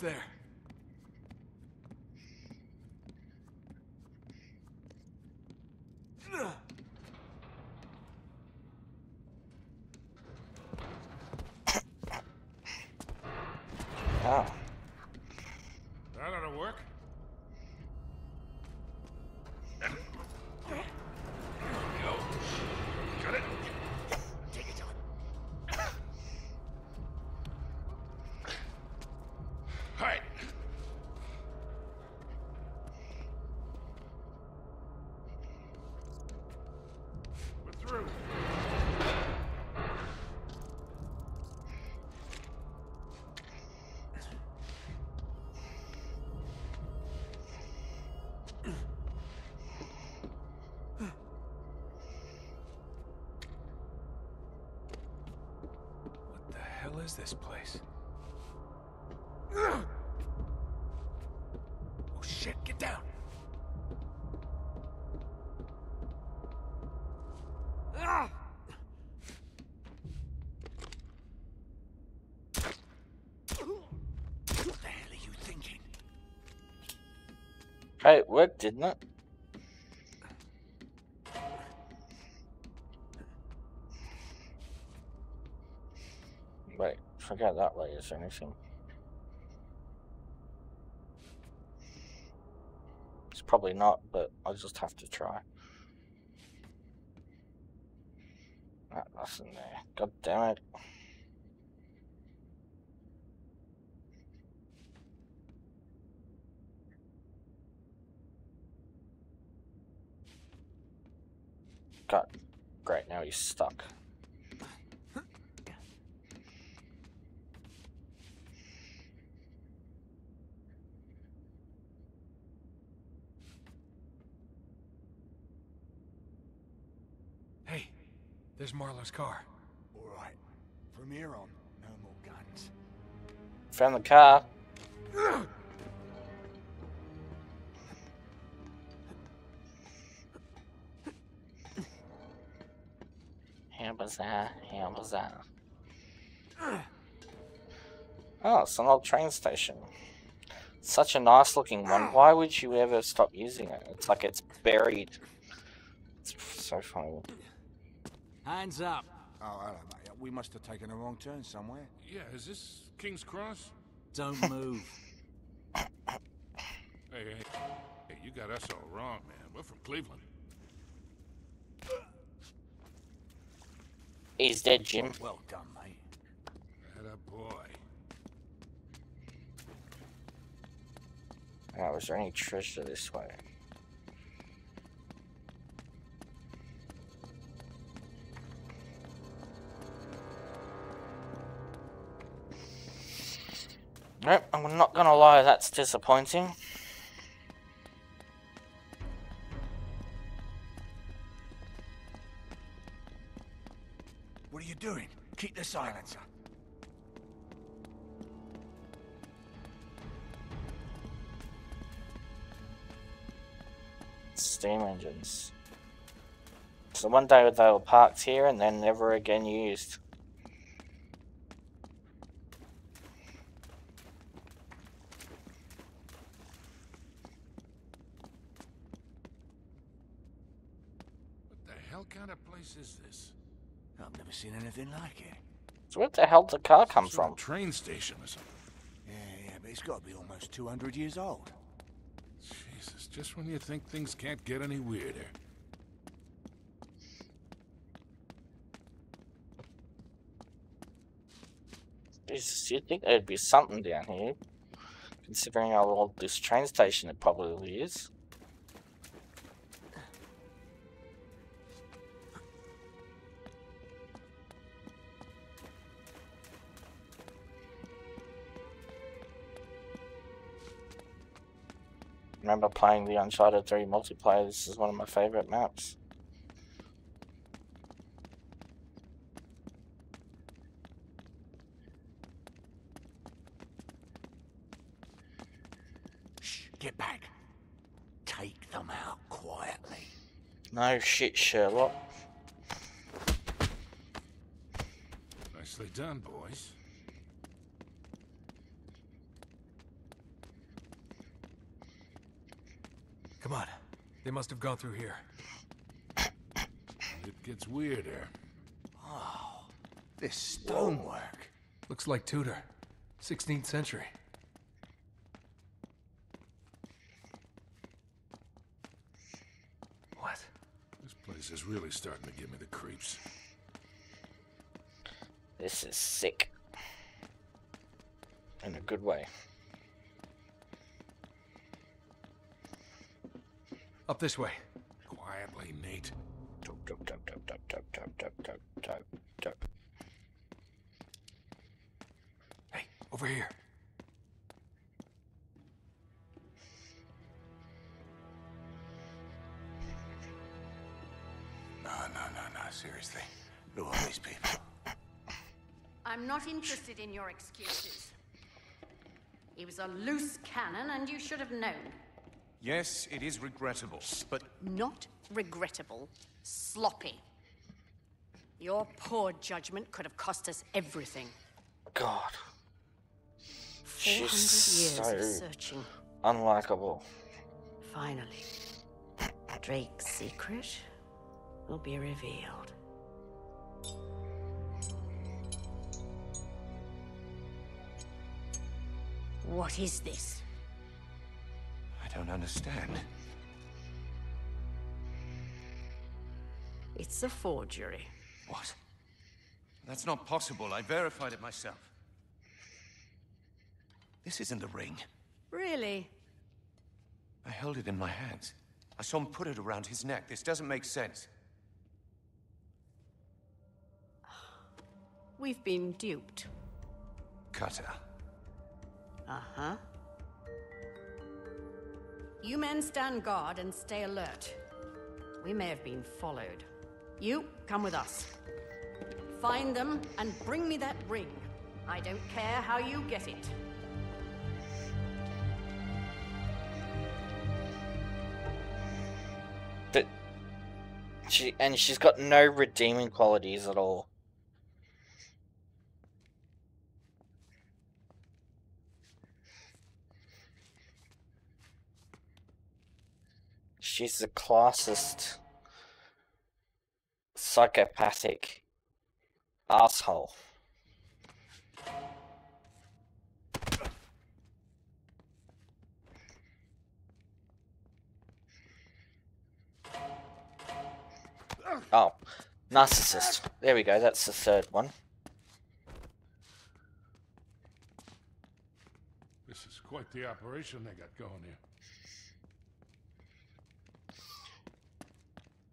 There. Oh. That ought to work. There we go. Got it. Take it on. All right. We're through. What the hell is this place? Hey, it worked, didn't it? Wait, forget that way, is there anything? It's probably not, but I'll just have to try. That nothing there. God damn it. God, great, now he's stuck. Hey, there's Marlowe's car. All right, from here on, no more guns. Found the car. That. Oh, it's an old train station. Such a nice looking one. Why would you ever stop using it? It's like it's buried. It's so funny. Hands up. Oh, hello, mate. We must have taken a wrong turn somewhere. Yeah, is this King's Cross? Don't move. hey, hey, hey, you got us all wrong, man. We're from Cleveland. He's dead, Jim. Well done, mate. Atta boy. Now, is there any treasure this way? Nope, I'm not gonna lie, that's disappointing. What are you doing? Keep the silencer. Steam engines. So one day they were parked here and then never again used. What the hell kind of place is this? I've never seen anything like it. So where the hell did the car come from? Train station or something. Yeah, yeah, but it's got to be almost two hundred years old. Jesus, just when you think things can't get any weirder. Jesus, you'd think there'd be something down here, considering how old this train station it probably is. Remember playing the Uncharted three multiplayer, this is one of my favourite maps. Shh, get back. Take them out quietly. No shit, Sherlock. Nicely done, boys. Come on. They must have gone through here. It gets weirder. Oh, this stonework. Looks like Tudor. sixteenth century. What? This place is really starting to give me the creeps. This is sick. In a good way. Up this way. Quietly, Nate. Top, top, top, top, top, top, top, top, top, top. Hey, over here. No, no, no, no, seriously. Who are these people? I'm not interested in your excuses. He was a loose cannon and you should have known. Yes, it is regrettable, but... Not regrettable. Sloppy. Your poor judgment could have cost us everything. God. four hundred years of searching. Unlikable. Finally. Drake's secret will be revealed. What is this? I don't understand. It's a forgery. What? That's not possible. I verified it myself. This isn't the ring. Really? I held it in my hands. I saw him put it around his neck. This doesn't make sense. We've been duped. Cutter. Uh-huh. You men stand guard and stay alert. We may have been followed. You, come with us. Find them and bring me that ring. I don't care how you get it. But... She, and she's got no redeeming qualities at all. She's the classist, psychopathic asshole. Oh, narcissist. There we go, that's the third one. This is quite the operation they got going here.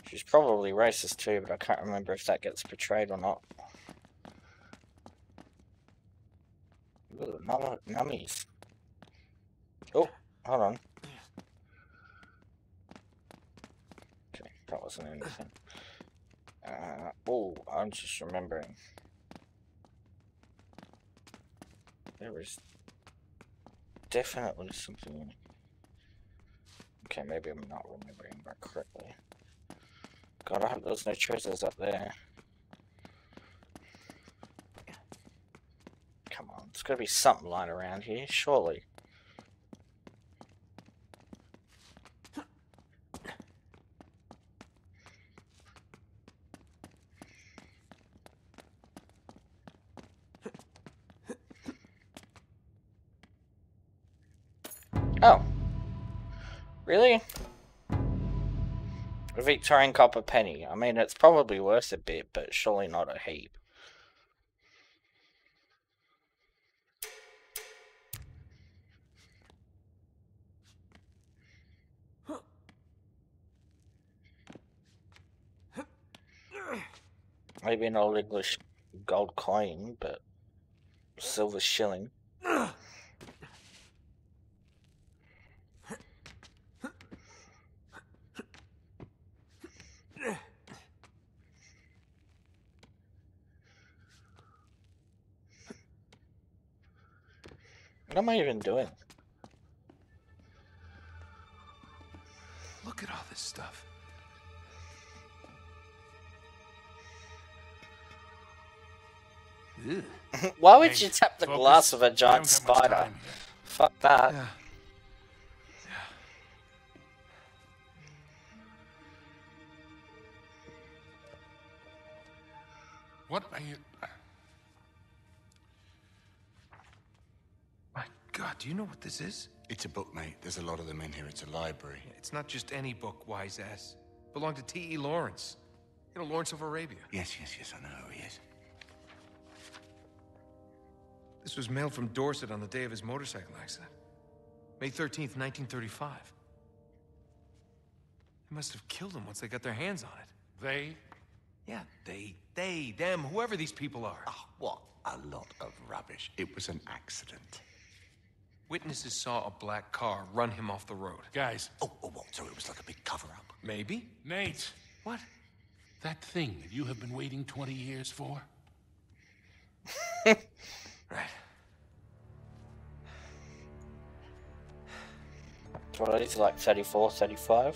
She's probably racist too, but I can't remember if that gets portrayed or not. Ooh, nummies. Oh, hold on. Okay, that wasn't anything. Uh, oh, I'm just remembering. There is definitely something. Okay, maybe I'm not remembering that correctly. God, I hope there's no treasures up there. Come on, there's gotta be something lying around here, surely. Oh. Really? A Victorian copper penny. I mean, it's probably worth a bit, but surely not a heap. Maybe an old English gold coin, but silver shilling. What am I even doing? Look at all this stuff. Why would hey, you tap the focus. glass of a giant spider? Fuck that. Yeah. Yeah. What are you... My God, do you know what this is? It's a book, mate. There's a lot of them in here. It's a library. It's not just any book, wise ass. It belonged to T E Lawrence. You know, Lawrence of Arabia. Yes, yes, yes, I know who he is. This was mailed from Dorset on the day of his motorcycle accident. May thirteenth, nineteen thirty-five. They must have killed him once they got their hands on it. They? Yeah, they, they, them, whoever these people are. Oh, what a lot of rubbish. It was an accident. Witnesses saw a black car run him off the road. Guys. Oh, oh, what? So it was like a big cover-up? Maybe. Nate! What? That thing that you have been waiting twenty years for? Right. What are these, like thirty-four, thirty-five?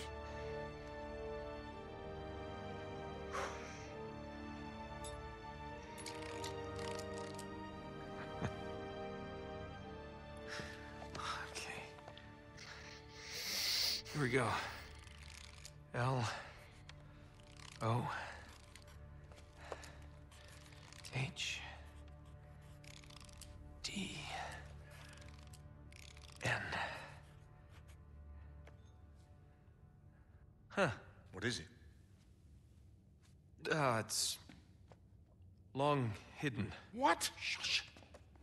Okay. Here we go. L. O. H. E N. Huh. What is it? Uh, it's long hidden. What? Shush.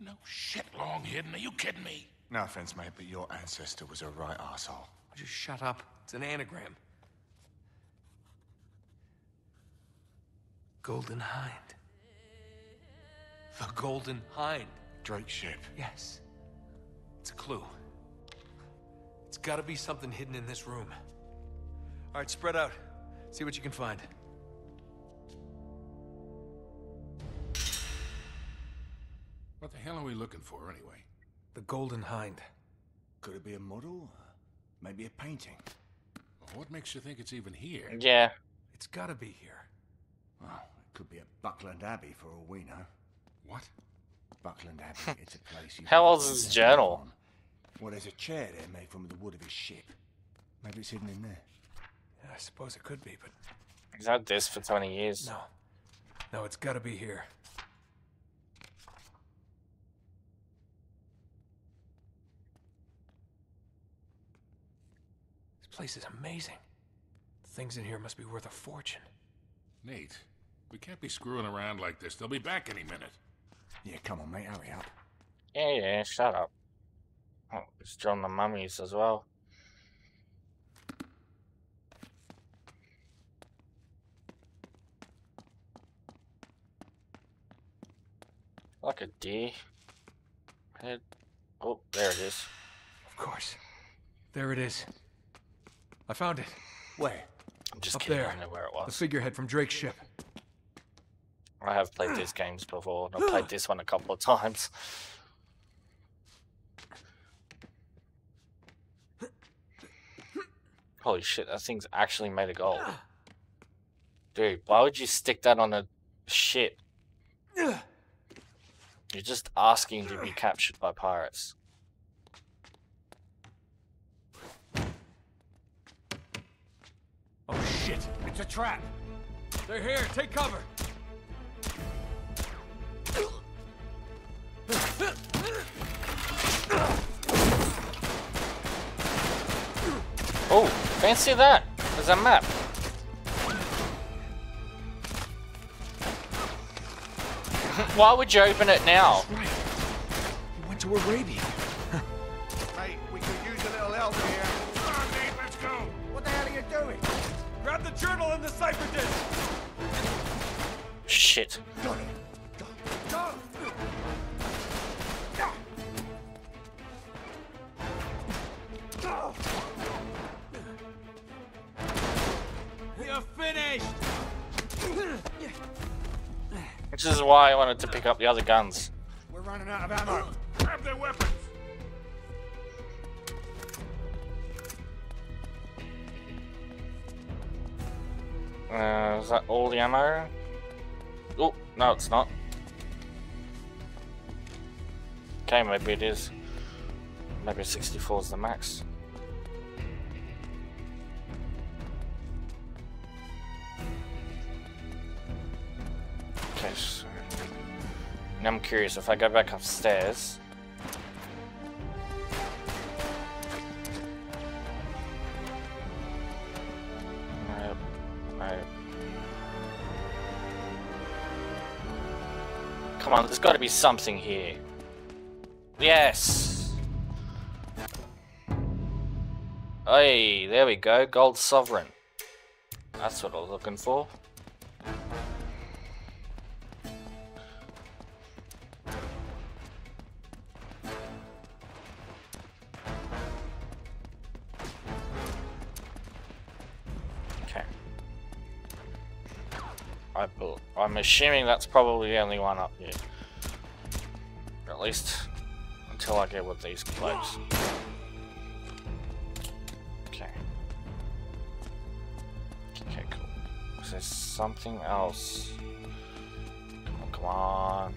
No shit, long hidden. Are you kidding me? No offense, mate, but your ancestor was a right arsehole. Just shut up. It's an anagram. Golden Hind. The Golden Hind. Drake's ship. Yes. It's a clue. It's gotta be something hidden in this room. All right, spread out. See what you can find. What the hell are we looking for, anyway? The Golden Hind. Could it be a model? Maybe a painting? Well, what makes you think it's even here? Yeah. It's gotta be here. Well, it could be at Buckland Abbey for all we know. What? Buckland Abbey, it's a place you... How old is his journal? Well, there's a chair there made from the wood of his ship. Maybe it's hidden in there. Yeah, I suppose it could be, but... He's had this for twenty years. No. No, it's gotta be here. This place is amazing. The things in here must be worth a fortune. Nate, we can't be screwing around like this. They'll be back any minute. Yeah, come on, mate, hurry up. Yeah, yeah, shut up. Oh, it's drawn the mummies as well. Like a D. Head. Oh, there it is. Of course. There it is. I found it. Where? I'm just Up kidding, there. I know where it was. The figurehead from Drake's ship. I have played these games before, and I've played this one a couple of times. Holy shit, that thing's actually made of gold. Dude, why would you stick that on a ship? You're just asking to be captured by pirates. Oh shit, it's a trap! They're here, take cover! Oh, fancy that. There's a map. Why would you open it now? That's right. You went to Arabia. Hey, we could use a little help here. Come on, Nate, let's go. What the hell are you doing? Grab the journal and the cipher disc. Shit. Got it. Got it. We are finished. Which is why I wanted to pick up the other guns. We're running out of ammo. Grab their weapons. Uh, is that all the ammo? Oh, no, it's not. Okay, maybe it is. Maybe sixty-four is the max. Okay, so now I'm curious if I go back upstairs. No, no. Come on, there's got to be something here. Yes. Hey, there we go, gold sovereign. That's what I was looking for. Okay. I built. I'm assuming that's probably the only one up here. Or at least until I get with these clothes. There's something else. Come on, come on.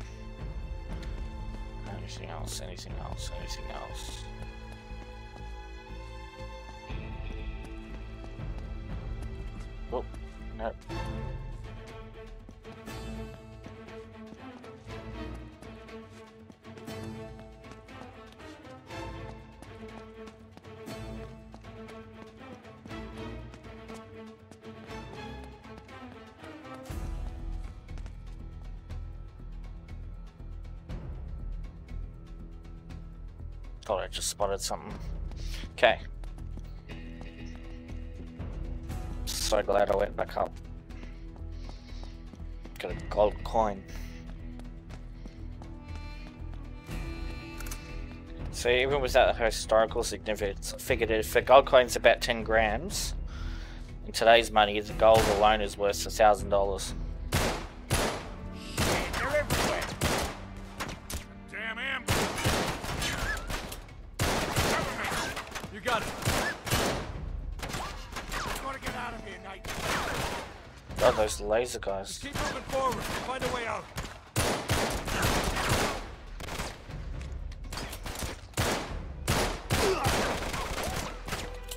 Anything else, anything else, anything else. Oh, no. Thought I just spotted something. Okay. So glad I went back up. Got a gold coin. So even without the historical significance, I figured if a gold coin's about ten grams, in today's money, the gold alone is worth a thousand dollars. Those laser guys. Keep moving forward. Find a way out.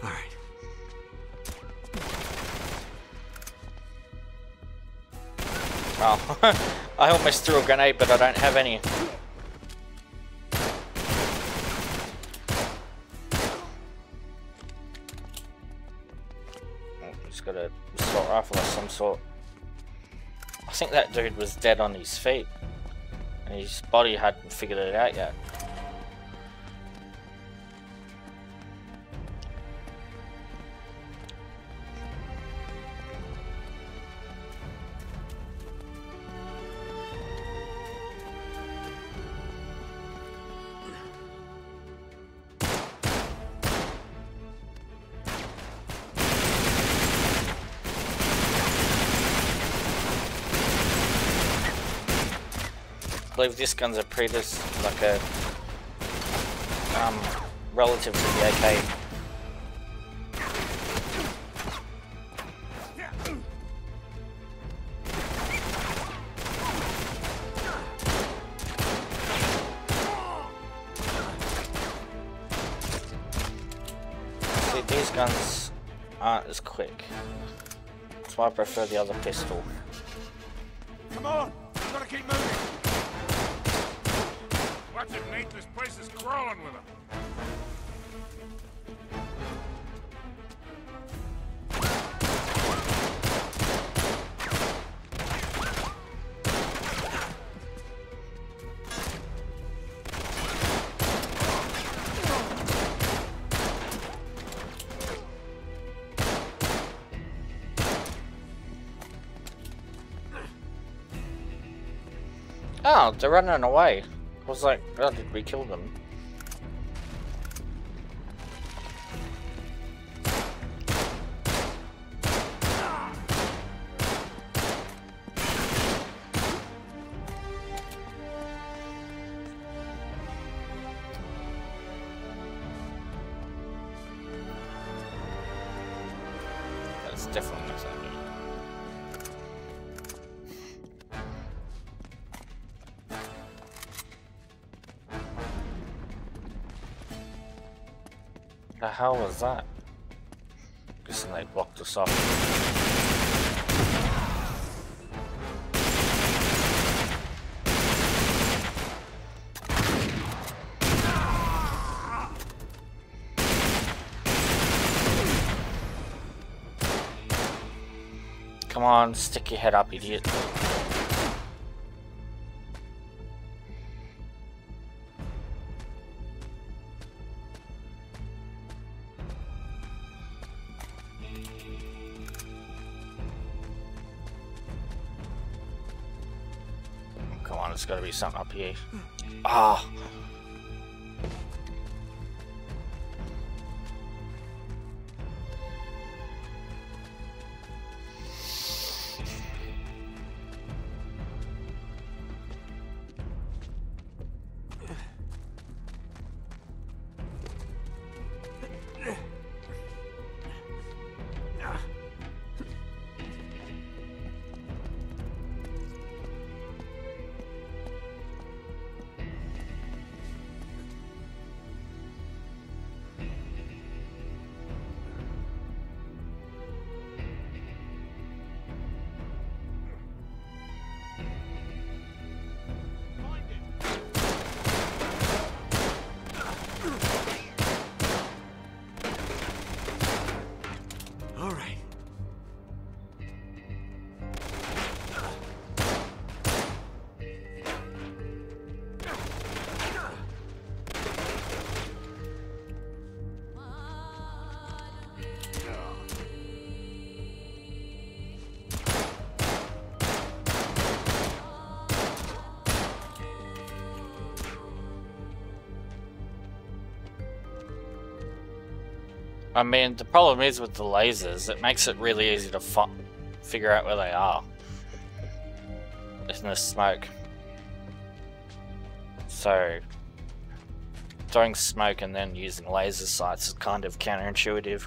All right. Oh, I almost threw a grenade, but I don't have any. Oh, just got a assault rifle of some sort. I think that dude was dead on his feet and his body hadn't figured it out yet. I believe this gun's a Predator, like a um, relative to the A K. See, these guns aren't as quick. That's why I prefer the other pistol. Come on, we've got to keep moving. Watch it, Nate. This place is crawling with them. Oh, they're running away. I was like, oh, did we kill them? The hell was that? Guessing they blocked us off. Come on, stick your head up, idiot. There's gotta be something up here. Ah! Oh. I mean, the problem is with the lasers, it makes it really easy to fi figure out where they are in the smoke. So, throwing smoke and then using laser sights is kind of counterintuitive.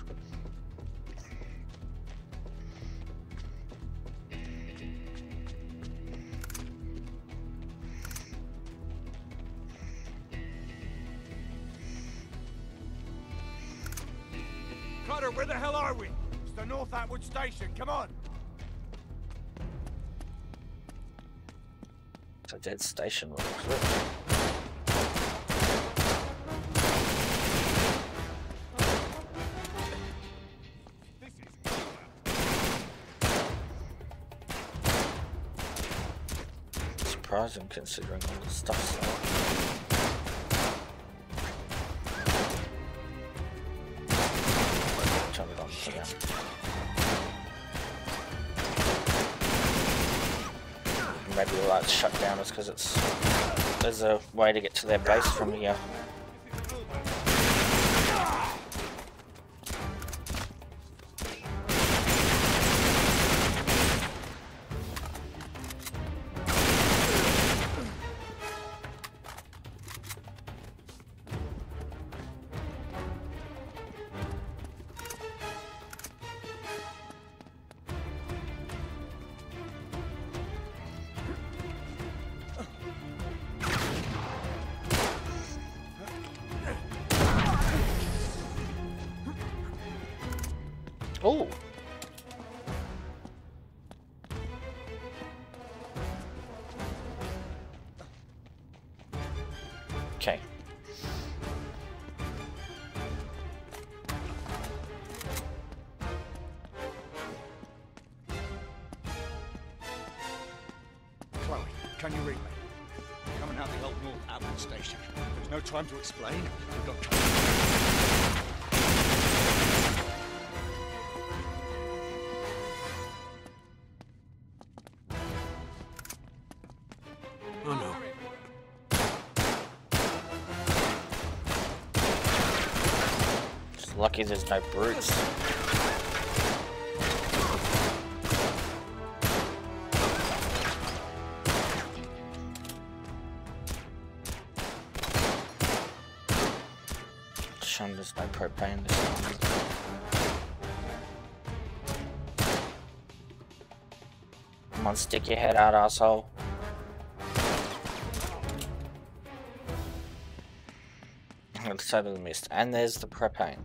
Where the hell are we? It's the North Atwood Station, come on! It's a dead station, looks like. Surprising considering all the stuff's there. Yeah. Maybe the lights shut down is because it's there's a way to get to their base from here. Oh! Okay. Chloe, can you read me? We're coming out the old North Atwood Station. There's no time to explain. We've got time. Oh no. lucky there's no brutes. Sean, there's no propane this time. Come on, stick your head out, asshole. Let's over the mist. And there's the propane.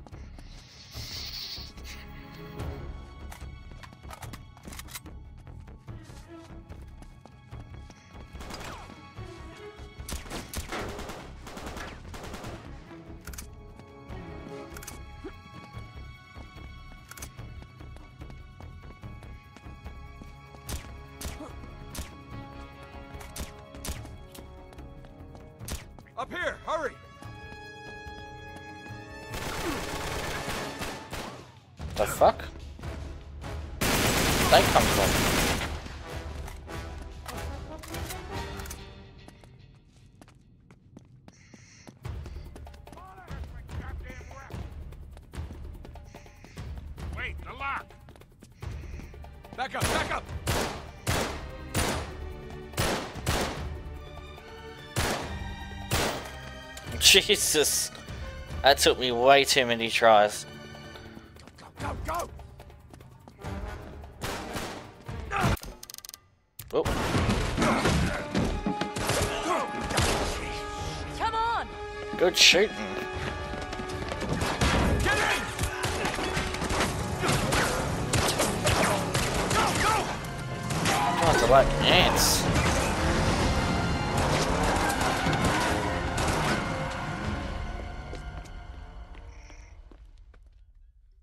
Up here, hurry! The fuck? Where'd they come from? Wait, the lock! Back up, back up! Jesus! That took me way too many tries. Good shooting. Get in! Go, go! God, they're like ants.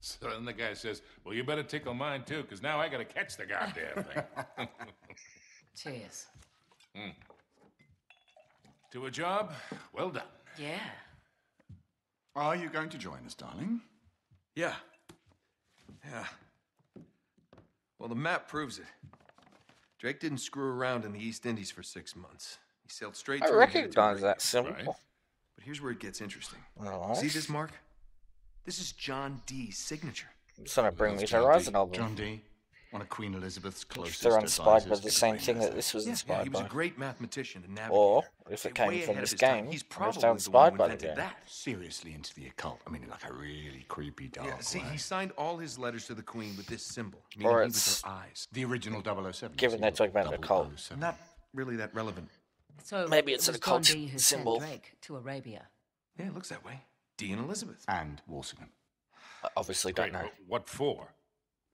So then the guy says, well, you better tickle mine too, because now I gotta catch the goddamn thing. Cheers. Mm. To a job, well done. Yeah. Are you going to join us, darling? Yeah. Yeah. Well, the map proves it. Drake didn't screw around in the East Indies for six months. He sailed straight to... I recognize that symbol. Right? But here's where it gets interesting. Right. See this mark? This is John Dee's signature. I'm just going to bring me to Horizon album. John Dee, one of Queen Elizabeth's closest advisors. They're inspired by the same thing that this was inspired by. Yeah, he was a great mathematician and navigator. Or, if it came from this game, he's probably inspired by the game. Seriously into the occult. I mean, like a really creepy dog. Yeah, see, he signed all his letters to the Queen with this symbol. Or it's... The original double oh seven. Given they're talking about the occult. Not really that relevant. So maybe it's an occult symbol. Drake to Arabia. Yeah, it looks that way. Dee and Elizabeth. And Walsingham. I obviously don't know. What for?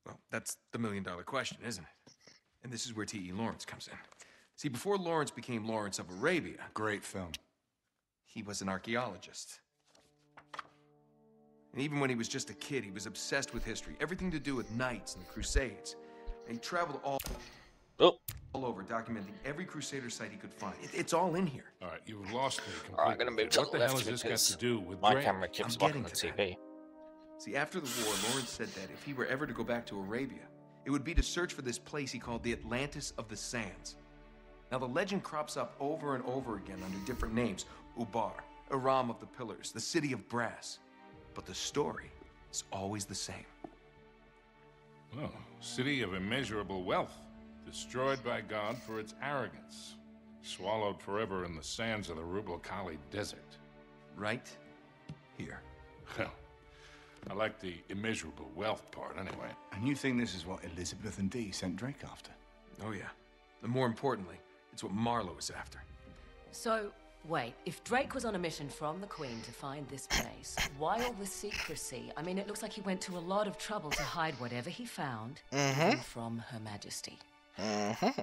Well, that's the million-dollar question, isn't it? And this is where T E Lawrence comes in. See, before Lawrence became Lawrence of Arabia... Great film. He was an archaeologist. And even when he was just a kid, he was obsessed with history. Everything to do with knights and the Crusades. And he traveled all, oh. all over, documenting every Crusader site he could find. It, it's all in here. All right, you've lost me completely. All right, I'm going to move to what the left hell has this got to do with my Drake? Camera keeps locking the T V. That. See, after the war, Lawrence said that if he were ever to go back to Arabia, it would be to search for this place he called the Atlantis of the Sands. Now, the legend crops up over and over again under different names. Ubar, Iram of the Pillars, the City of Brass. But the story is always the same. Well, city of immeasurable wealth, destroyed by God for its arrogance, swallowed forever in the sands of the Rub al Khali desert. Right here. Hell. I like the immeasurable wealth part, anyway. And you think this is what Elizabeth and Dee sent Drake after? Oh, yeah. And more importantly, it's what Marlowe is after. So, wait, if Drake was on a mission from the Queen to find this place, why all the secrecy? I mean, it looks like he went to a lot of trouble to hide whatever he found mm-hmm. from Her Majesty. Mm-hmm.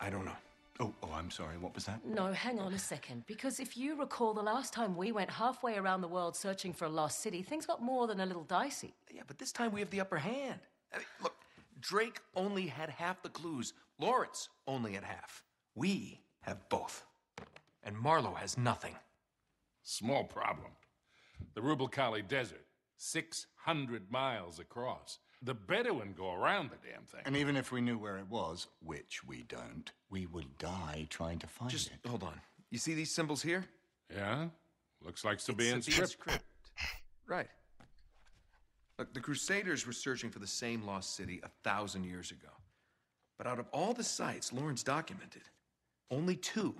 I don't know. Oh, oh, I'm sorry, what was that? No, hang on a second, because if you recall, the last time we went halfway around the world searching for a lost city, things got more than a little dicey. Yeah, but this time we have the upper hand. I mean, look, Drake only had half the clues. Lawrence only had half. We have both. And Marlowe has nothing. Small problem. The Rub al Khali Desert, six hundred miles across. The Bedouin go around the damn thing. And even if we knew where it was, which we don't, we would die trying to find Just, it. Just hold on. You see these symbols here? Yeah. Looks like Sabian script. Right. Look, the Crusaders were searching for the same lost city a thousand years ago. But out of all the sites Lawrence documented, only two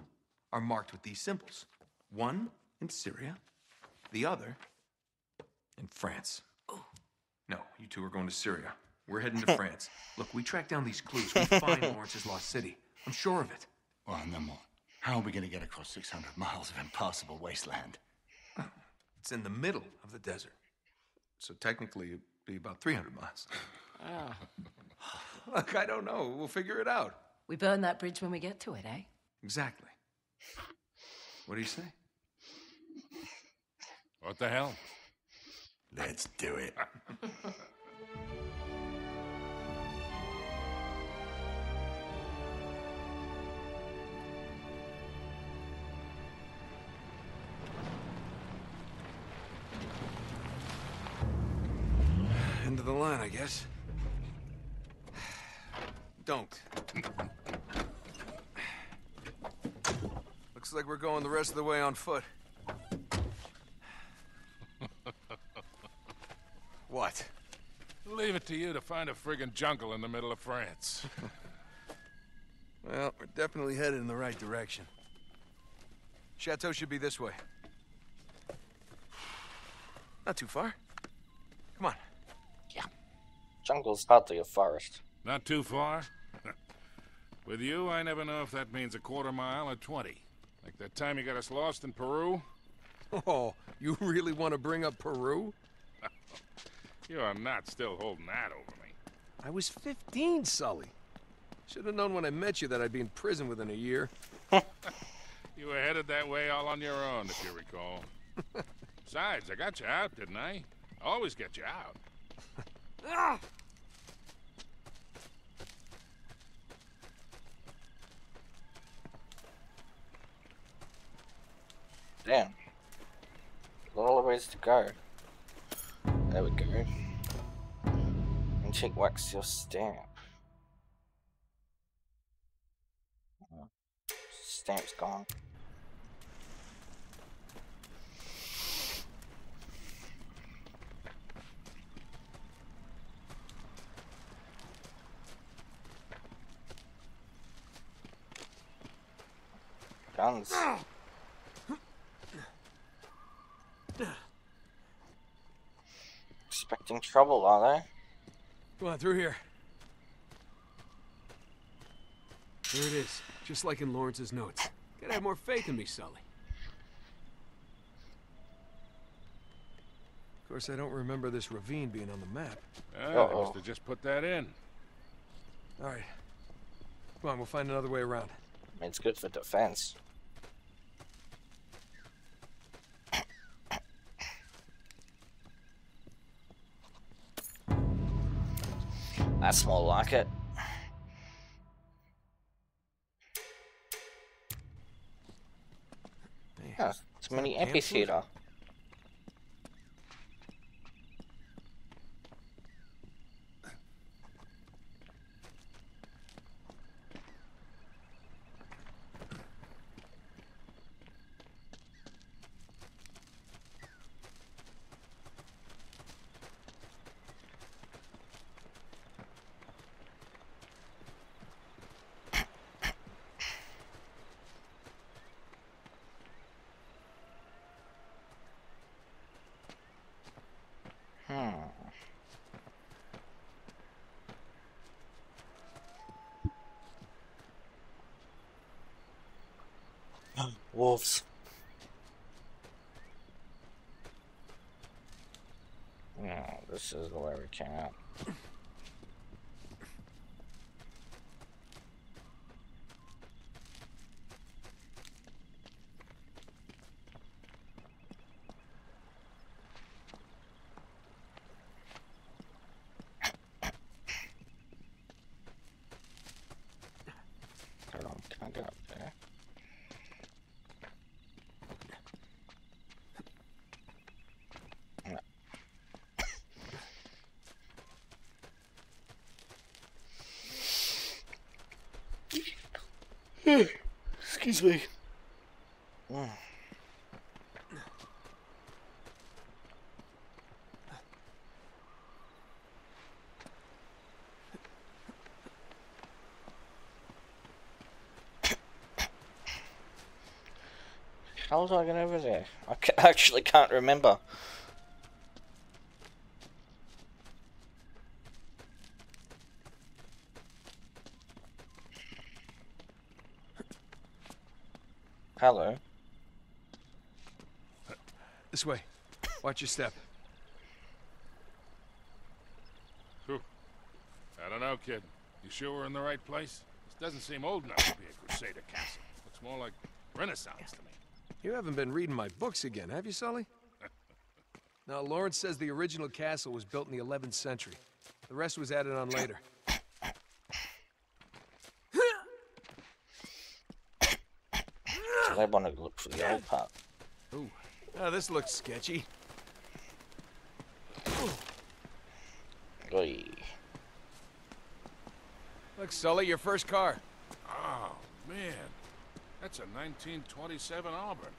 are marked with these symbols. One in Syria, the other in France. Oh. No, you two are going to Syria. We're heading to France. Look, we track down these clues. We find Lawrence's lost city. I'm sure of it. Well, and then what? How are we going to get across six hundred miles of impassable wasteland? Oh, it's in the middle of the desert. So technically, it'd be about three hundred miles. Oh. Look, I don't know. We'll figure it out. We burn that bridge when we get to it, eh? Exactly. What do you say? What the hell? Let's do it. End of the line, I guess. Don't. Looks like we're going the rest of the way on foot. What? Leave it to you to find a friggin' jungle in the middle of France. Well, we're definitely headed in the right direction. Chateau should be this way. Not too far. Come on. Yeah. Jungle's hardly a forest. Not too far? With you, I never know if that means a quarter mile or twenty. Like that time you got us lost in Peru? Oh, you really want to bring up Peru? You are not still holding that over me. I was fifteen, Sully. Should have known when I met you that I'd be in prison within a year. You were headed that way all on your own, if you recall. Besides, I got you out, didn't I? I always get you out. Ah! Damn. A little ways to go. There we go. Ancient wax your stamp. Oh. Stamp's gone. Guns. Expecting trouble, are they? Come on, through here. There it is, just like in Lawrence's notes. Gotta have more faith in me, Sully. Of course, I don't remember this ravine being on the map. Oh, uh-oh. They must have just put that in. All right. Come on, we'll find another way around. I mean, it's good for defense. That's more like it. Hey, huh, it's mini amphitheater. Wolves. Yeah, this is the way we came out. Excuse me. Mm. How was I going over there? I actually can't remember. Hello. This way. Watch your step. Whew. I don't know, kid. You sure we're in the right place? This doesn't seem old enough to be a Crusader castle. Looks more like Renaissance to me. You haven't been reading my books again, have you, Sully? Now, Lawrence says the original castle was built in the eleventh century. The rest was added on later. I want to look for the old part. Ooh. Oh, this looks sketchy. Oy. Look, Sully, your first car. Oh, man. That's a nineteen twenty-seven Auburn.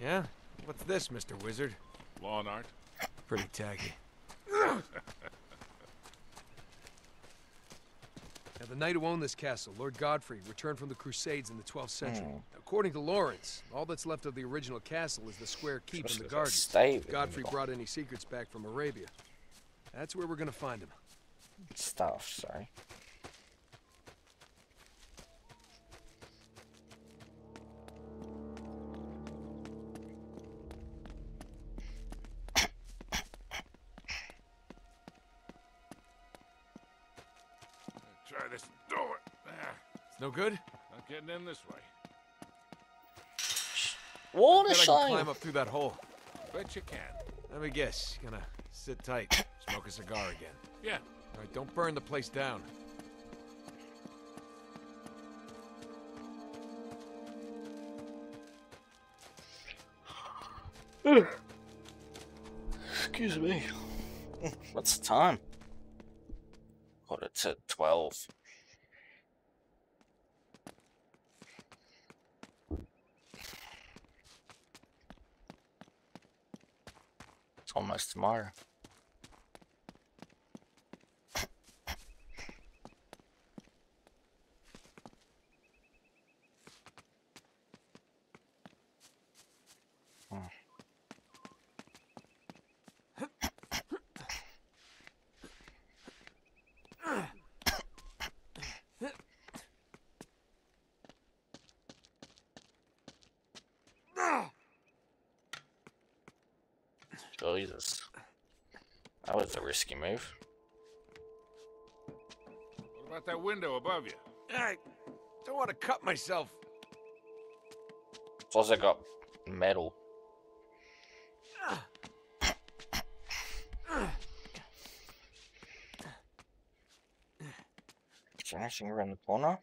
Yeah? What's this, Mister Wizard? Lawn art. Pretty tacky. Now, the knight who owned this castle, Lord Godfrey, returned from the Crusades in the twelfth century. Mm. According to Lawrence, all that's left of the original castle is the square keep and the gardens. Godfrey brought any secrets back from Arabia. That's where we're gonna find him. Stuff, sorry. No good? Not getting in this way. Water sign. I can climb up through that hole. Bet you can. Let me guess. You're gonna sit tight, smoke a cigar again. Yeah. All right, don't burn the place down. Excuse me. What's the time? God, it's at twelve. It's almost tomorrow. Jesus. That was a risky move. What about that window above you? I don't want to cut myself. It's also got metal. Is there anything around the corner?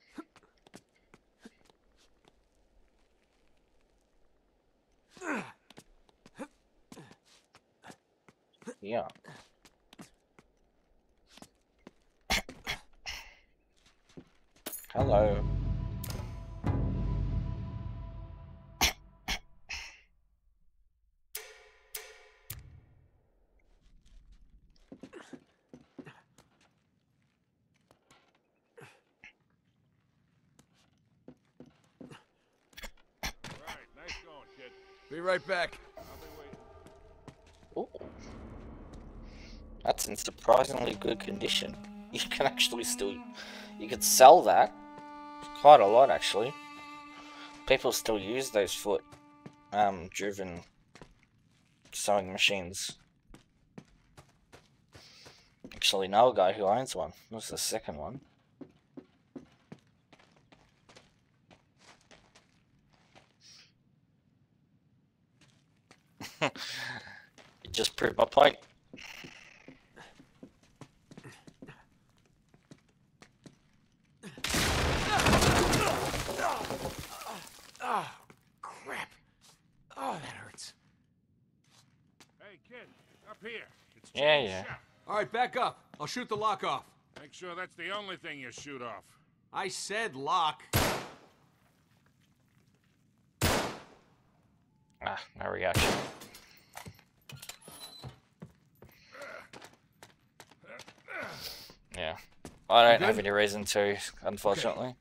Yeah. Hello. All right, nice going, kid. Be right back. That's in surprisingly good condition. You can actually still, you could sell that quite a lot actually. People still use those foot um, driven sewing machines. Actually, know a guy who owns one. What's the second one? It just proved my point. Yeah, yeah. All right, back up. I'll shoot the lock off. Make sure that's the only thing you shoot off. I said lock. Ah, now we got you. Yeah. I don't have any reason to, unfortunately. Okay.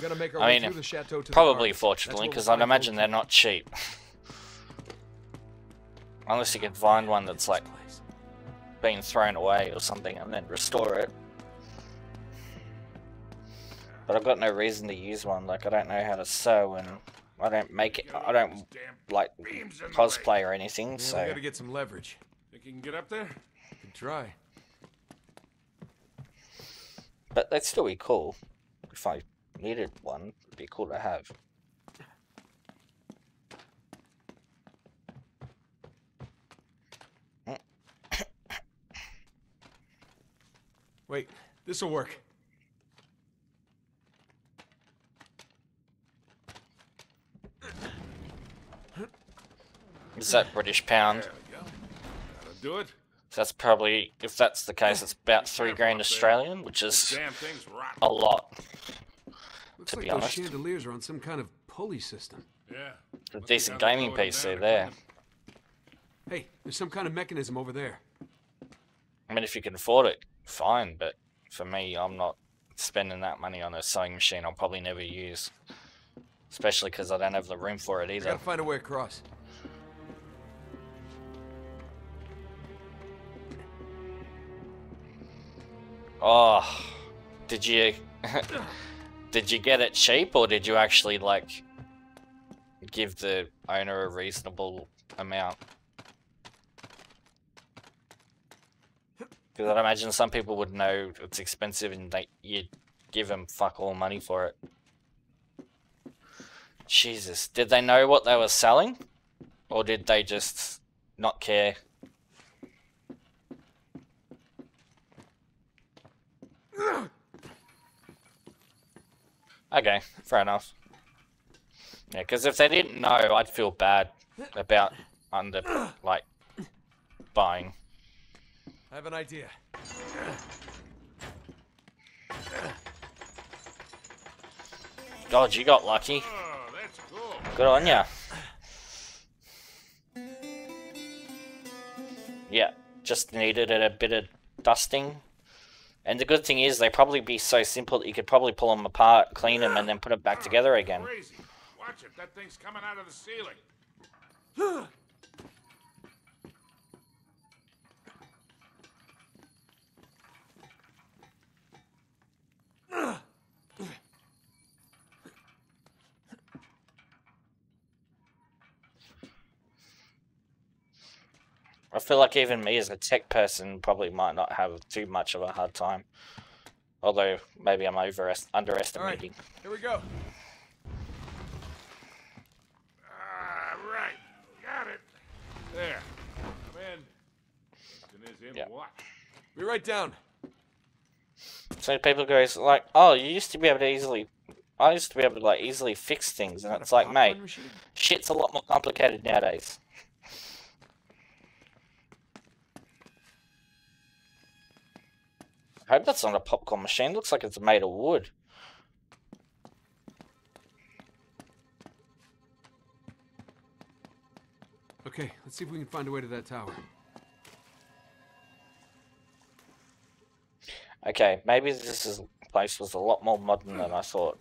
Gotta make our I way mean, through the chateau to probably the fortunately, because I'd imagine they're not cheap. Unless you can find one that's like been thrown away or something and then restore it. But I've got no reason to use one. Like, I don't know how to sew and I don't make it. I don't like cosplay or anything. So I gotta get some leverage. Think you can get up there? You can try. But that'd still be cool. If I needed one, it'd be cool to have. Wait, this'll work. Is that British pound? That'll do it. So that's probably, if that's the case, it's about three grand Australian, which is a lot. Looks to be like honest. Those chandeliers are on some kind of pulley system. Yeah. A decent gaming P C there. Hey, there's some kind of mechanism over there. I mean, if you can afford it, fine. But for me, I'm not spending that money on a sewing machine I'll probably never use. Especially because I don't have the room for it either. I gotta find a way across. Oh, did you did you get it cheap, or did you actually like give the owner a reasonable amount? Because I'd imagine some people would know it's expensive, and they you'd give them fuck all money for it. Jesus, did they know what they were selling, or did they just not care? Okay, fair enough. Yeah, because if they didn't know, I'd feel bad about under, like, buying. I have an idea. God, you got lucky. Oh, that's cool. Good on ya. Yeah, just needed a bit of dusting. And the good thing is, they probably be so simple that you could probably pull them apart, clean them, and then put them back together again. Crazy. Watch it. That thing's coming out of the ceiling. I feel like even me as a tech person probably might not have too much of a hard time. Although, maybe I'm over underestimating. All right, here we go. All right, got it. There, come in. Is in yep. What? Be right down. So people go like, oh, you used to be able to easily, I used to be able to like easily fix things. And it's like, mate, machine? Shit's a lot more complicated nowadays. I hope that's not a popcorn machine. Looks like it's made of wood. Okay, let's see if we can find a way to that tower. Okay, maybe this is, place was a lot more modern than I thought.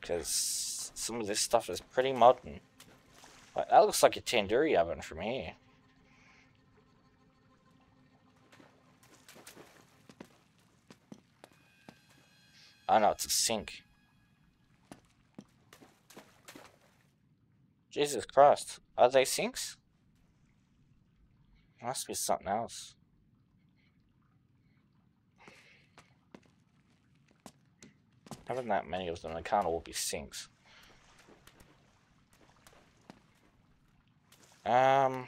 Because some of this stuff is pretty modern. Like, that looks like a tandoori oven from here. Oh no, it's a sink. Jesus Christ. Are they sinks? Must be something else. Having that many of them, they can't all be sinks. Um,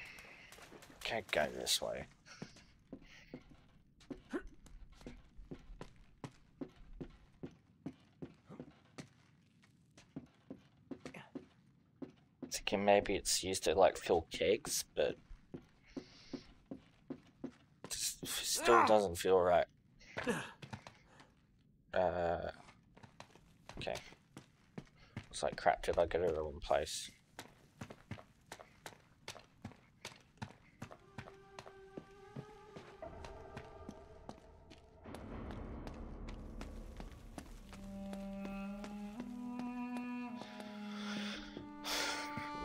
can't go this way. Maybe it's used to like fill kegs, but still doesn't feel right. Uh, okay. It's like crap if I go to the wrong place.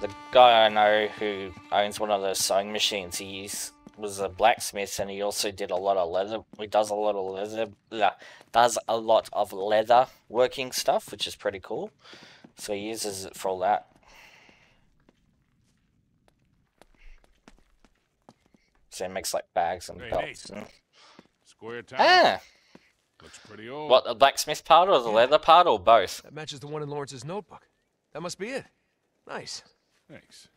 The guy I know who owns one of those sewing machines, he was a blacksmith, and he also did a lot of leather. He does a lot of leather, blah, does a lot of leather working stuff, which is pretty cool. So he uses it for all that. So he makes like bags and belts. And... Square tower. Ah. Looks pretty old. What, the blacksmith part or the yeah. leather part or both? That matches the one in Lawrence's notebook. That must be it. Nice. Thanks.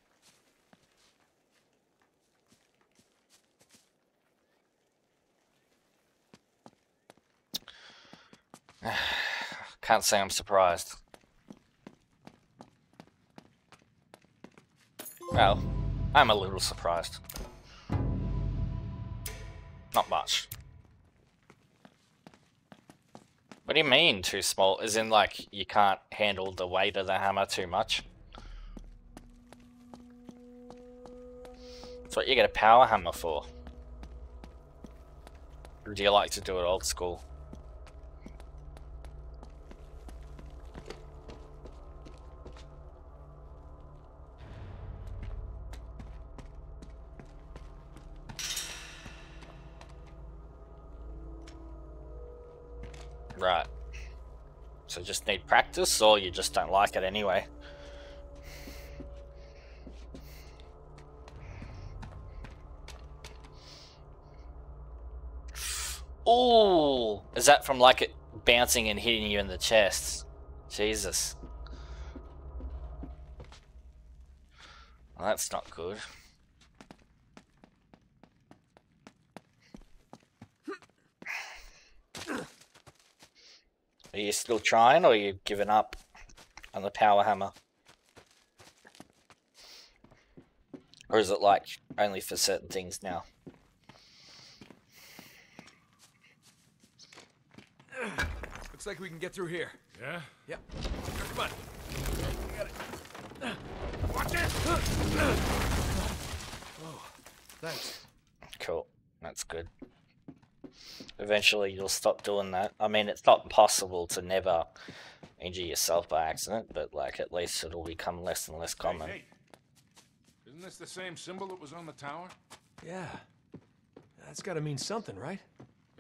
Can't say I'm surprised. Well, I'm a little surprised. Not much. What do you mean too small? As in like you can't handle the weight of the hammer too much? That's what you get a power hammer for. Or do you like to do it old school? Right. So just need practice, or you just don't like it anyway? Ooh! Is that from like it bouncing and hitting you in the chest? Jesus. Well, that's not good. Are you still trying, or are you giving up on the power hammer? Or is it like only for certain things now? Looks like we can get through here. Yeah? Yep. Come on. We got it. Watch it! Oh, thanks. Cool. That's good. Eventually you'll stop doing that. I mean, it's not possible to never injure yourself by accident, but like at least it'll become less and less common. Hey, hey. Isn't this the same symbol that was on the tower? Yeah. That's gotta mean something, right?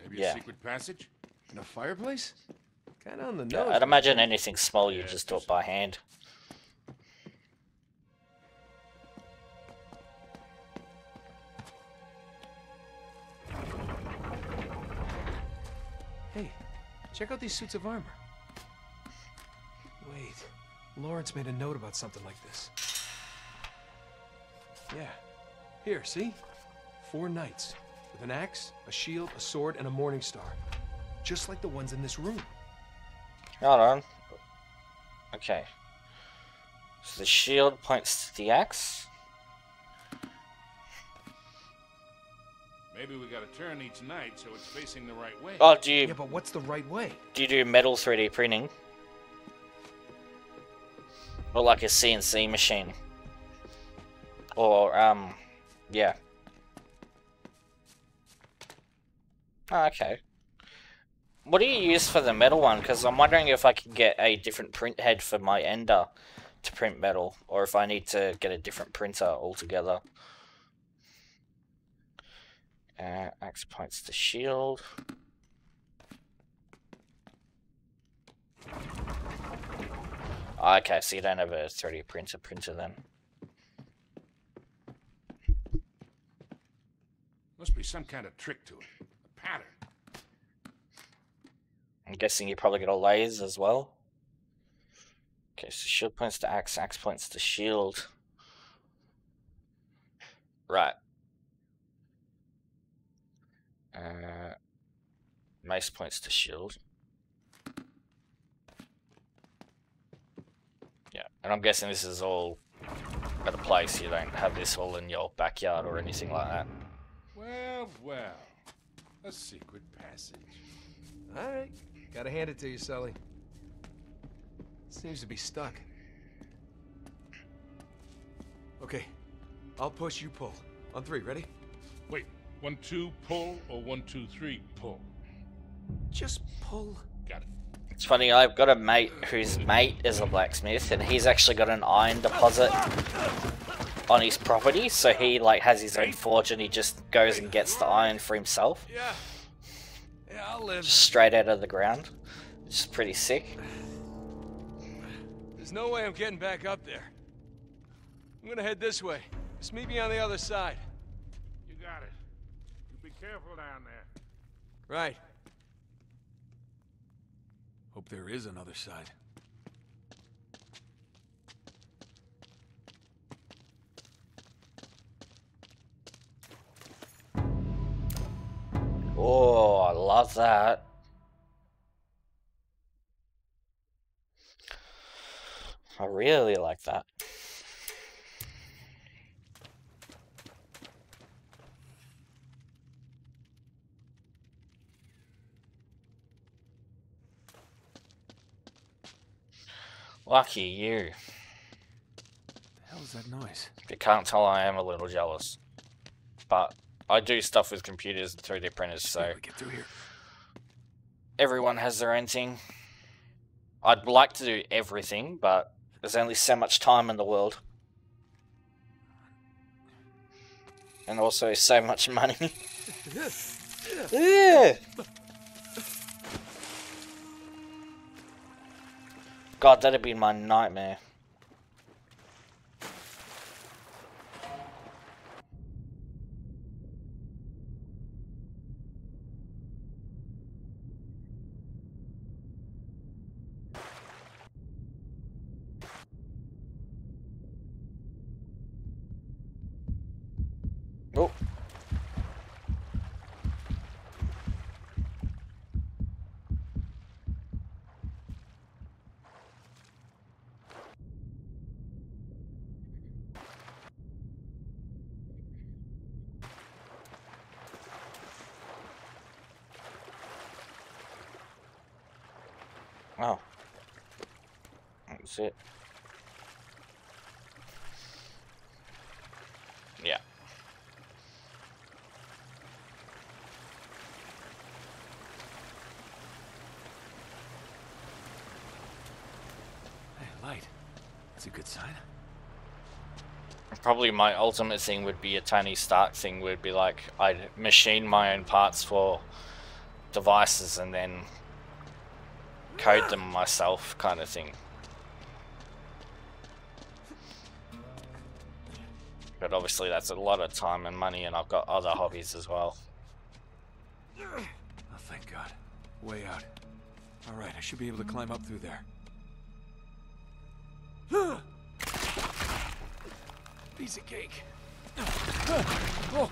Maybe yeah. a secret passage? In a fireplace? Kinda on the nose. Yeah, I'd imagine anything small you yeah, just do it by hand. Check out these suits of armor. Wait, Lawrence made a note about something like this. Yeah. Here, see? Four knights, with an axe, a shield, a sword, and a morning star. Just like the ones in this room. Hold on. Okay. So the shield points to the axe. Maybe we gotta turn each night so it's facing the right way. Oh, do you... Yeah, but what's the right way? Do you do metal three D printing? Or like a C N C machine? Or, um... yeah. Oh, okay. What do you use for the metal one? Because I'm wondering if I can get a different print head for my ender to print metal. Or if I need to get a different printer altogether. Uh, axe points to shield. Oh, okay, so you don't have a three D printer printer then. Must be some kind of trick to it. A pattern. I'm guessing you probably get a lathe as well. Okay, so shield points to axe, axe points to shield. Right. Uh, mace points to shield. Yeah, and I'm guessing this is all at a place. You don't have this all in your backyard or anything like that. Well, well. A secret passage. All right. Gotta hand it to you, Sully. Seems to be stuck. Okay. I'll push, you pull. On three, ready? Wait. One, two, pull, or one, two, three, pull? Just pull. Got it. It's funny, I've got a mate whose mate is a blacksmith, and he's actually got an iron deposit on his property, so he like has his own forge and he just goes and gets the iron for himself. Yeah. Yeah, I'll live. Just straight out of the ground. Which is pretty sick. There's no way I'm getting back up there. I'm gonna head this way. Just meet me on the other side. You got it. You be careful down there. Right. Hope there is another side. Oh, I love that. I really like that. Lucky you. The hell is that noise? If you can't tell, I am a little jealous. But I do stuff with computers and three D printers, so get through here. Everyone has their own thing. I'd like to do everything, but there's only so much time in the world. And also so much money. Yeah. God, that'd be my nightmare. Oh. Wow. That's it. Yeah. That's a good sign. Probably my ultimate thing would be a Tony Stark thing, would be like I'd machine my own parts for devices and then code them myself, kind of thing. But obviously that's a lot of time and money, and I've got other hobbies as well. Oh, thank God. Way out. Alright, I should be able to climb up through there. Piece of cake. Oh.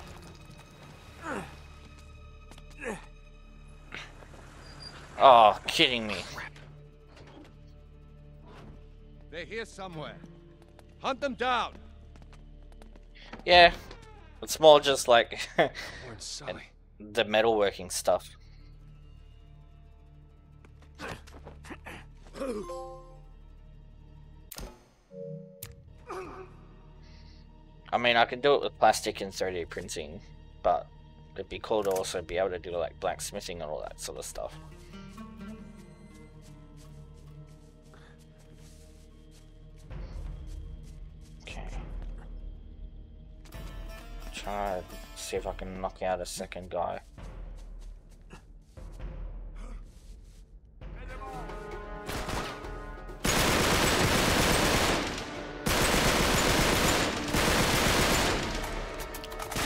Oh, kidding me. They're here somewhere. Hunt them down. Yeah. It's more just like the metalworking stuff. I mean, I can do it with plastic and three D printing, but it'd be cool to also be able to do like blacksmithing and all that sort of stuff. Okay. Try to see if I can knock out a second guy.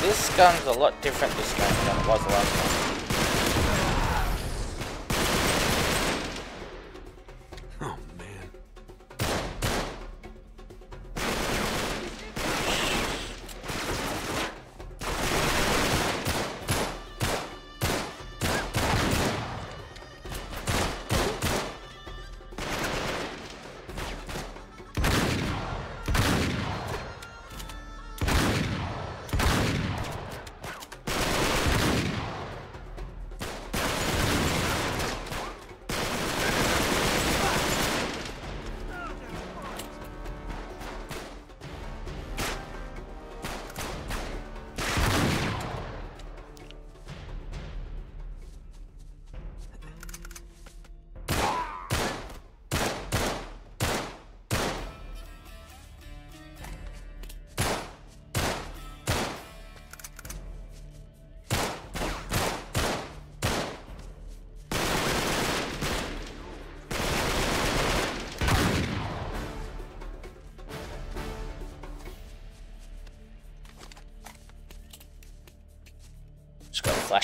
This gun's a lot different this game than it was the last time. Oh man.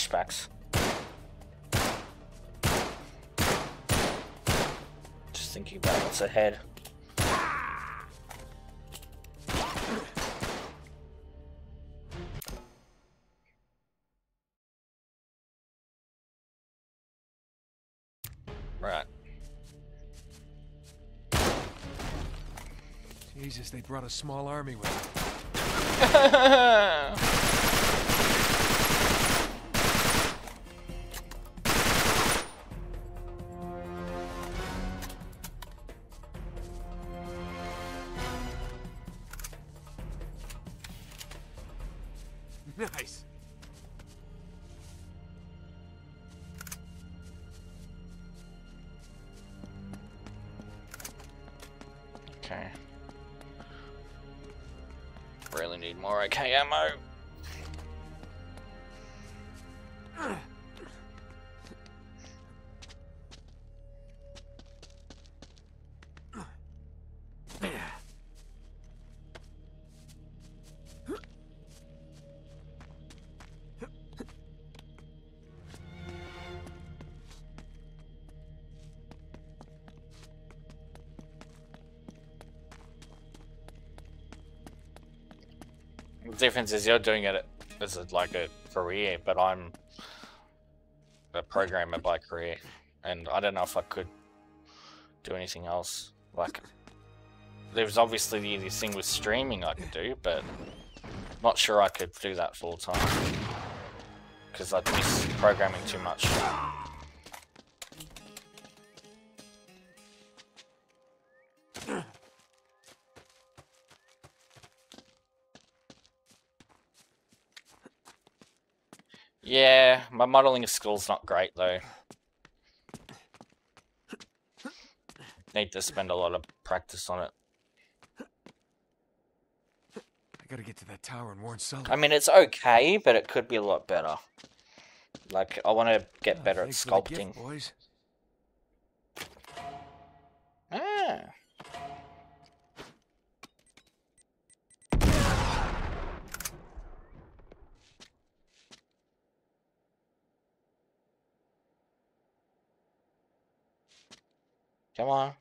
flashbacks. Just thinking about what's ahead. Right. Jesus, they brought a small army with them. Nice. Okay. Really need more A K ammo. The difference is you're doing it as like a career, but I'm a programmer by career, and I don't know if I could do anything else. Like, there was obviously the easiest thing with streaming I could do, but not sure I could do that full time because I'd miss programming too much. Yeah, my modelling skill's not great though. Need to spend a lot of practice on it. I gotta get to that tower and warn Sullivan. I mean, it's okay, but it could be a lot better. Like, I want to get better oh, at sculpting. Gift, boys. Ah. Come on.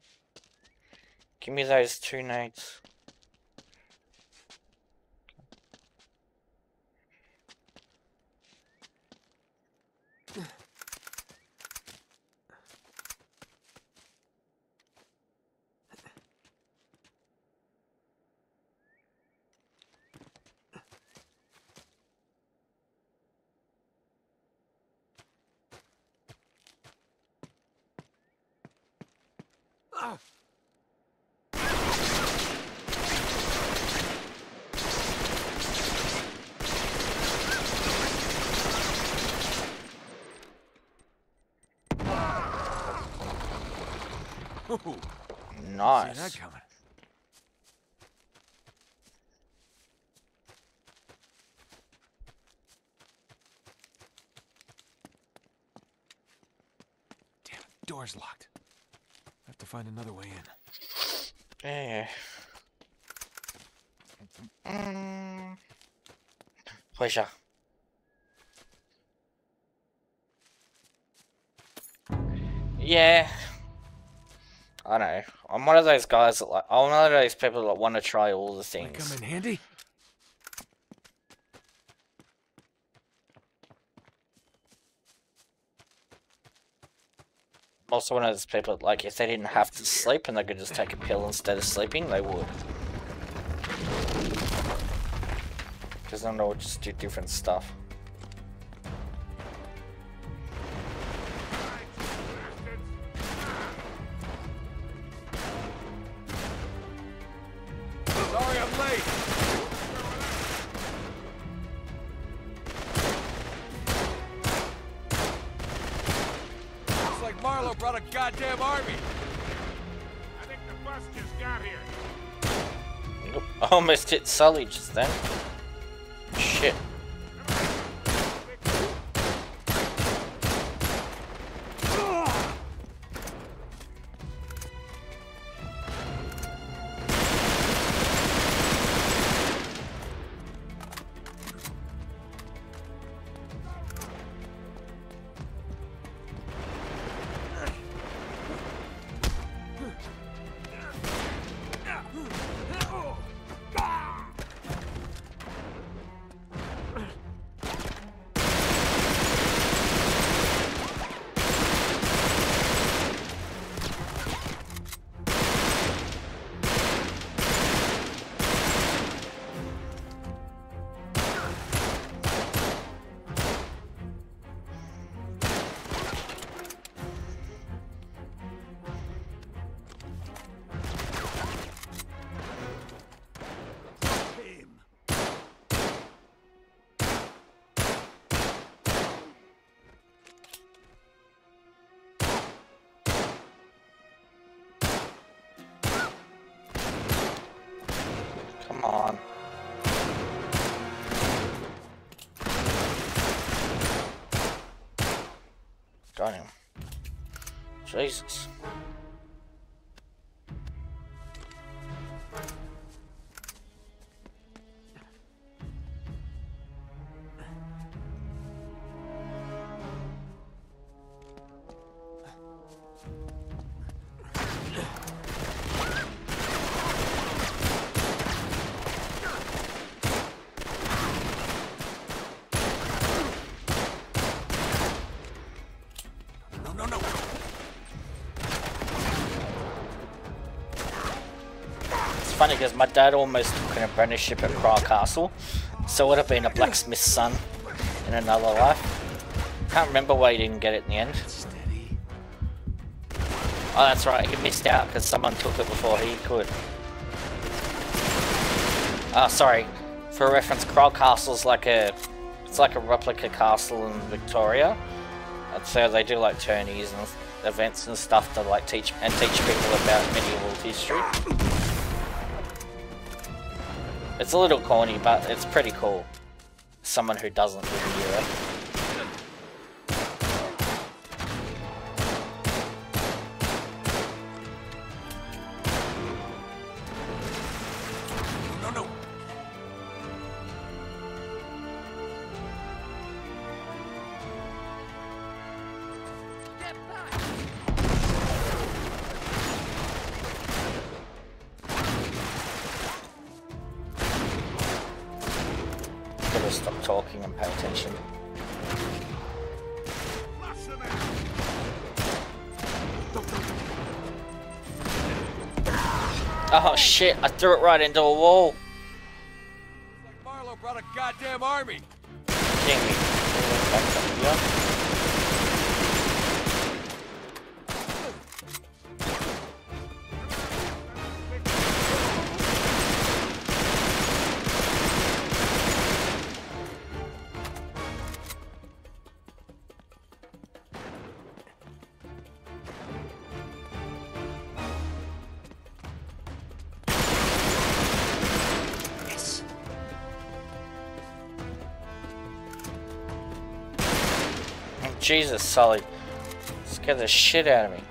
Give me those two nades. Nice. See that coming. Damn it, door's locked. I have to find another way in. Yeah. Mm. Pleasure. Yeah. I know. I'm one of those guys that like. I'm one of those people that want to try all the things. Come in handy. I'm also one of those people that like. If they didn't have to sleep and they could just take a pill instead of sleeping, they would. Because then they would just do different stuff. Goddamn army! I think the bus just got here. I almost hit Sully just then. Shit. Got him. Jesus. Funny because my dad almost took an apprenticeship at Crow Castle, so would have been a blacksmith's son in another life. Can't remember why he didn't get it in the end. Oh, that's right, he missed out because someone took it before he could. Oh, sorry. For reference, Crow Castle's like a, it's like a replica castle in Victoria, and so they do like tourneys and events and stuff to like teach and teach people about medieval history. It's a little corny, but it's pretty cool. Someone who doesn't live in Europe. No, no. Get back. Stop talking and pay attention. Oh shit, I threw it right into a wall. Like Marlowe brought a goddamn army. Jesus, Sully. Scared the shit out of me.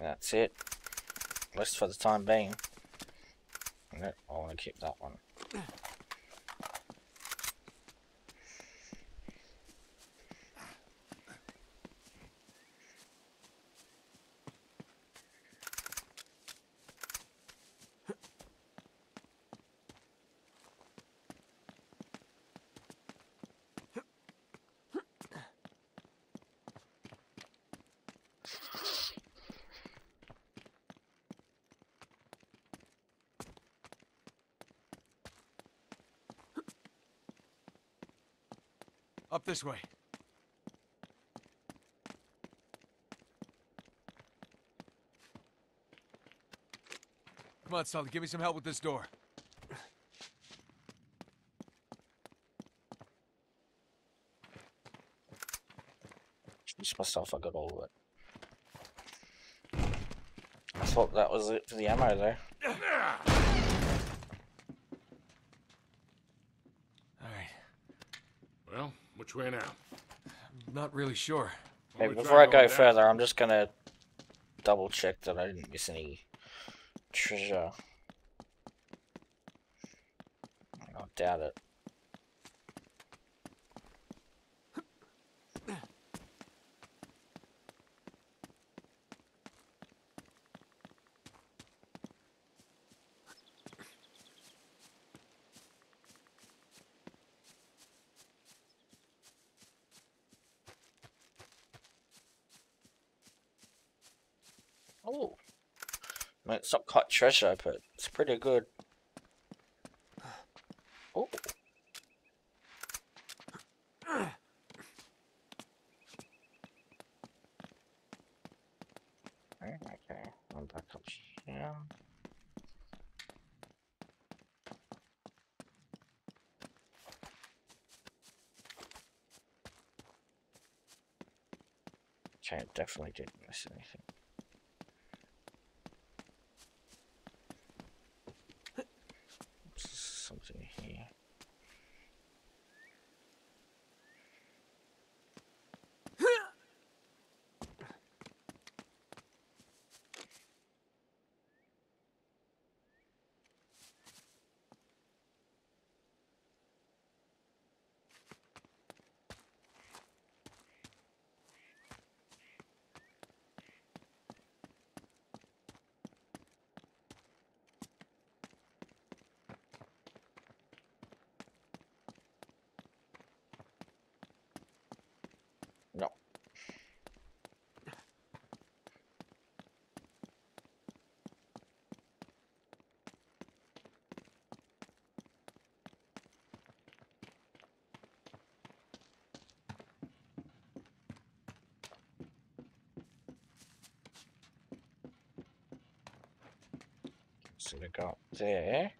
That's it, at least for the time being. I want to keep that one. Up this way. Come on, Sully, give me some help with this door. Just myself, I got all of it. thought that was it for the ammo there. Alright. Well, which way now? I'm not really sure. Hey, before I go further, I'm just gonna double check that I didn't miss any treasure. I doubt it. Oh, no, it's not quite treasure, but it's pretty good. Oh. Okay, I'm back up here. Okay, I definitely didn't miss anything. So we go up there.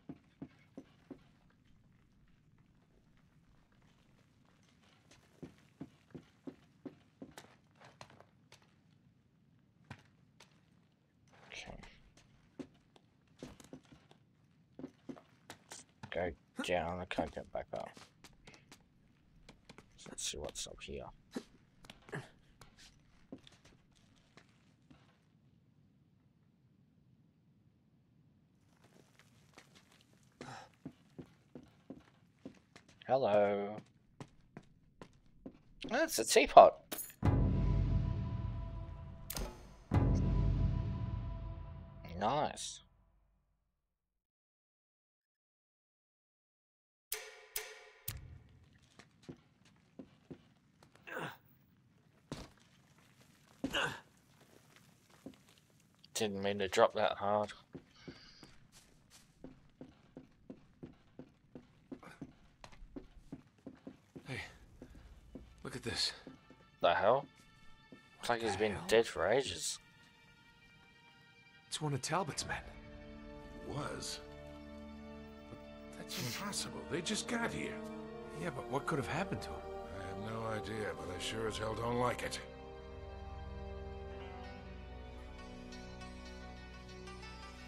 Okay. Go down. I can't get back up. So let's see what's up here. Hello. That's a teapot. Nice. Didn't mean to drop that hard. This. The hell? Looks like he's been dead for ages. It's one of Talbot's men. Was? But that's impossible. They just got here. Yeah, but what could have happened to him? I have no idea, but I sure as hell don't like it.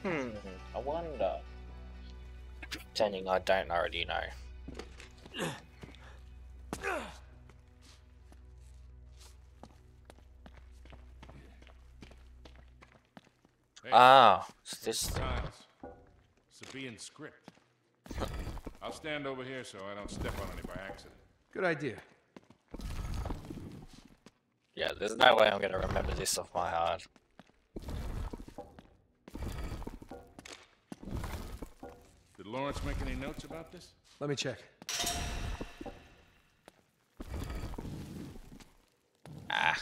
Hmm, I wonder. Pretending I don't already know. Ah, it's this thing. Sabian script. I'll stand over here so I don't step on any by accident. Good idea. Yeah, there's no way I'm gonna remember this off my heart. Did Lawrence make any notes about this? Let me check. Ah.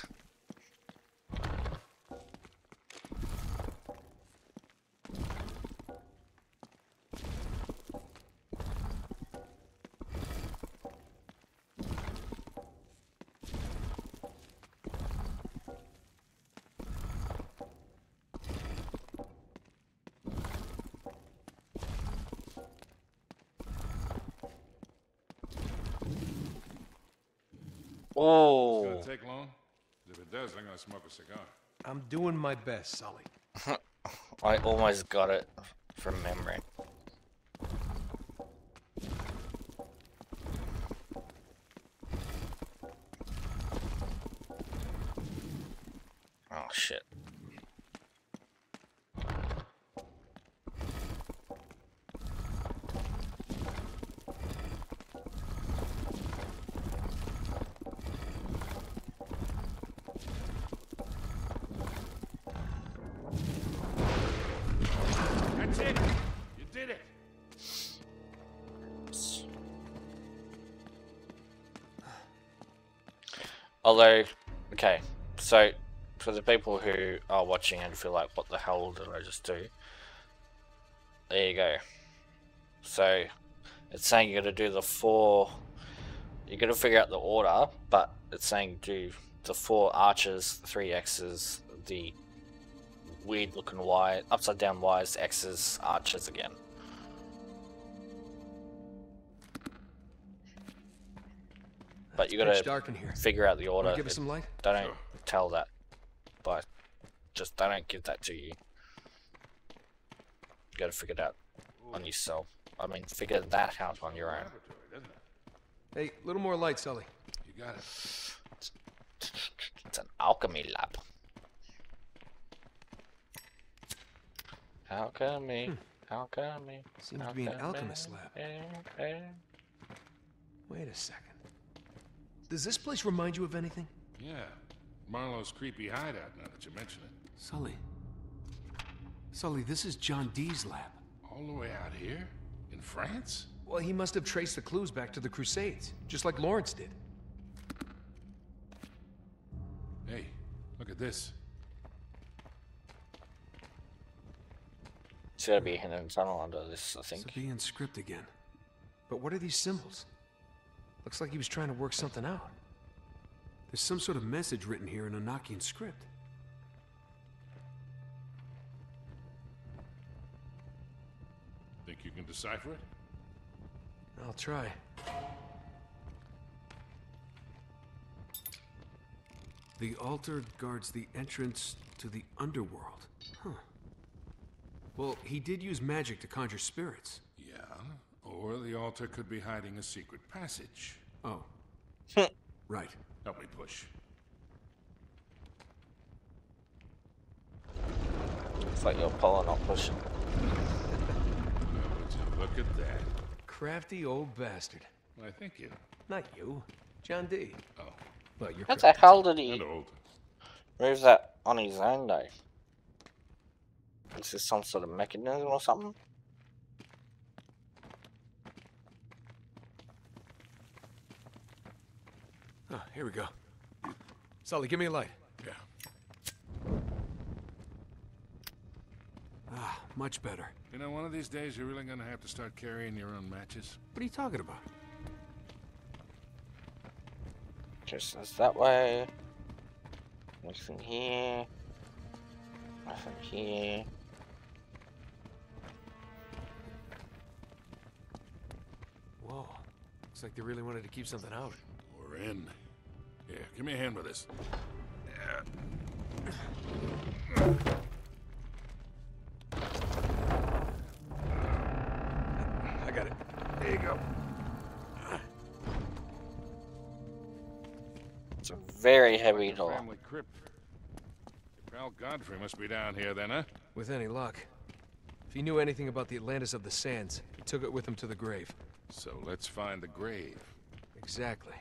Oh. It's gonna take long? If it does, I'm gonna smoke a cigar. I'm doing my best, Sully. I almost got it from memory. Oh shit. Although, okay, so for the people who are watching and feel like, what the hell did I just do? There you go. So, it's saying you're going to do the four, you're going to figure out the order, but it's saying do the four arches, three X's, the weird looking Y, upside down Y's, X's, arches again. But you gotta figure out the order. Give us some light? They don't tell that, but just they don't give that to you. You gotta figure it out on yourself. I mean, figure that out on your own. Hey, a little more light, Sully. You got it. It's an alchemy lab. Alchemy, hmm. alchemy. Seems alchemy. to be an alchemist lab. Hey, hey. Wait a second. Does this place remind you of anything? Yeah. Marlowe's creepy hideout, now that you mention it. Sully. Sully, this is John Dee's lab. All the way out here? In France? Well, he must have traced the clues back to the Crusades, just like Lawrence did. Hey, look at this. It's gotta be a hidden tunnel under this, I think. Sabian script again. But what are these symbols? Looks like he was trying to work something out. There's some sort of message written here in Anakian script. Think you can decipher it? I'll try. The altar guards the entrance to the underworld. Huh. Well, he did use magic to conjure spirits. Yeah. Or the altar could be hiding a secret passage. Oh. Right. Help me push. It's like you're pulling, not pushing. Oh, look at that. Crafty old bastard. Why, thank you. Not you. John Dee. Oh. Well, you're How the hell did he move that on his own, though? Is this some sort of mechanism or something? Oh, here we go. Sully, give me a light. Yeah. Ah, much better. You know, one of these days you're really gonna have to start carrying your own matches. What are you talking about? Just that's that way. Nothing here. Nothing here. Whoa. Looks like they really wanted to keep something out. We're in. Yeah, give me a hand with this. Yeah. I got it. There you go. It's a very heavy door. Family crypt. Your pal Godfrey must be down here then, huh? With any luck. If he knew anything about the Atlantis of the Sands, he took it with him to the grave. So let's find the grave. Exactly.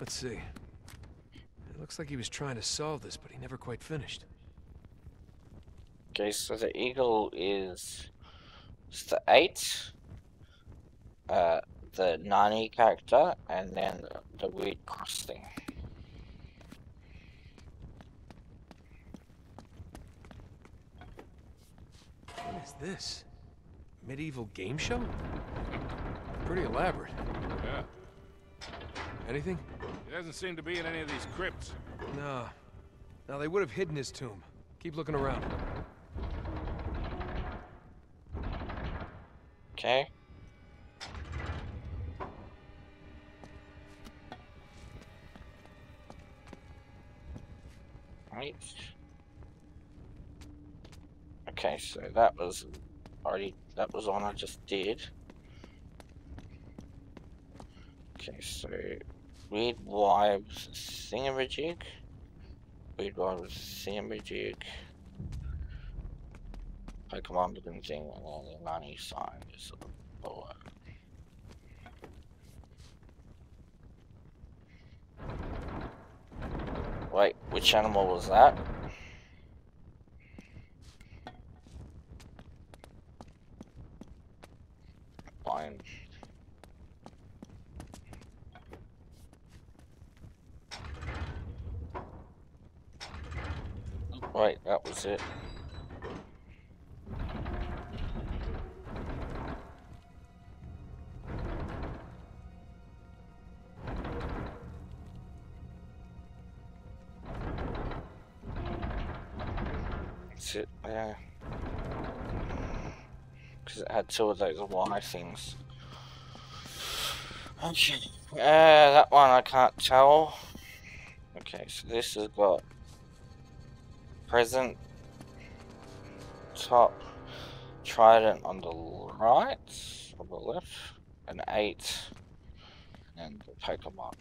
Let's see. It looks like he was trying to solve this, but he never quite finished. Okay, so the eagle is it's the eight, uh, the Nani character, and then the weird cross thing. What is this? Medieval game show? Pretty elaborate. Yeah. Anything? There doesn't seem to be in any of these crypts. No. Now they would have hidden his tomb. Keep looking around. Okay. right? Okay, so that was already, that was on I just did. Okay, so weird vibes thingamajig. Weird vibes thingamajig. Pokemon looking thing along the money sign is sort of below. Wait, which animal was that? Fine. Wait, that was it. It there because it had two of those Y things. Okay, uh, that one I can't tell. Okay, so this has got present, top, trident on the right, on the left, an eight, and the Pokemon.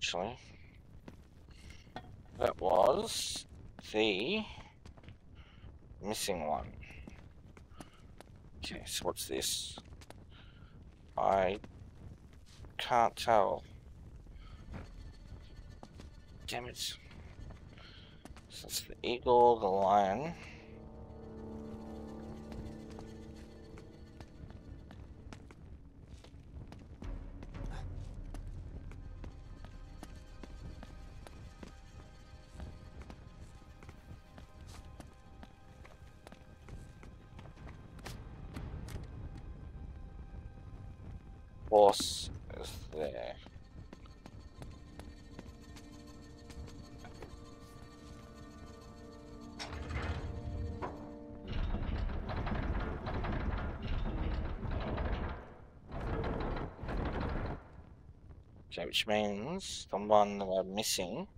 Actually, that was the missing one. Okay, so what's this? I can't tell. Damn it. So it's the eagle, the lion. Horse is there. Okay, which means the one that I'm missing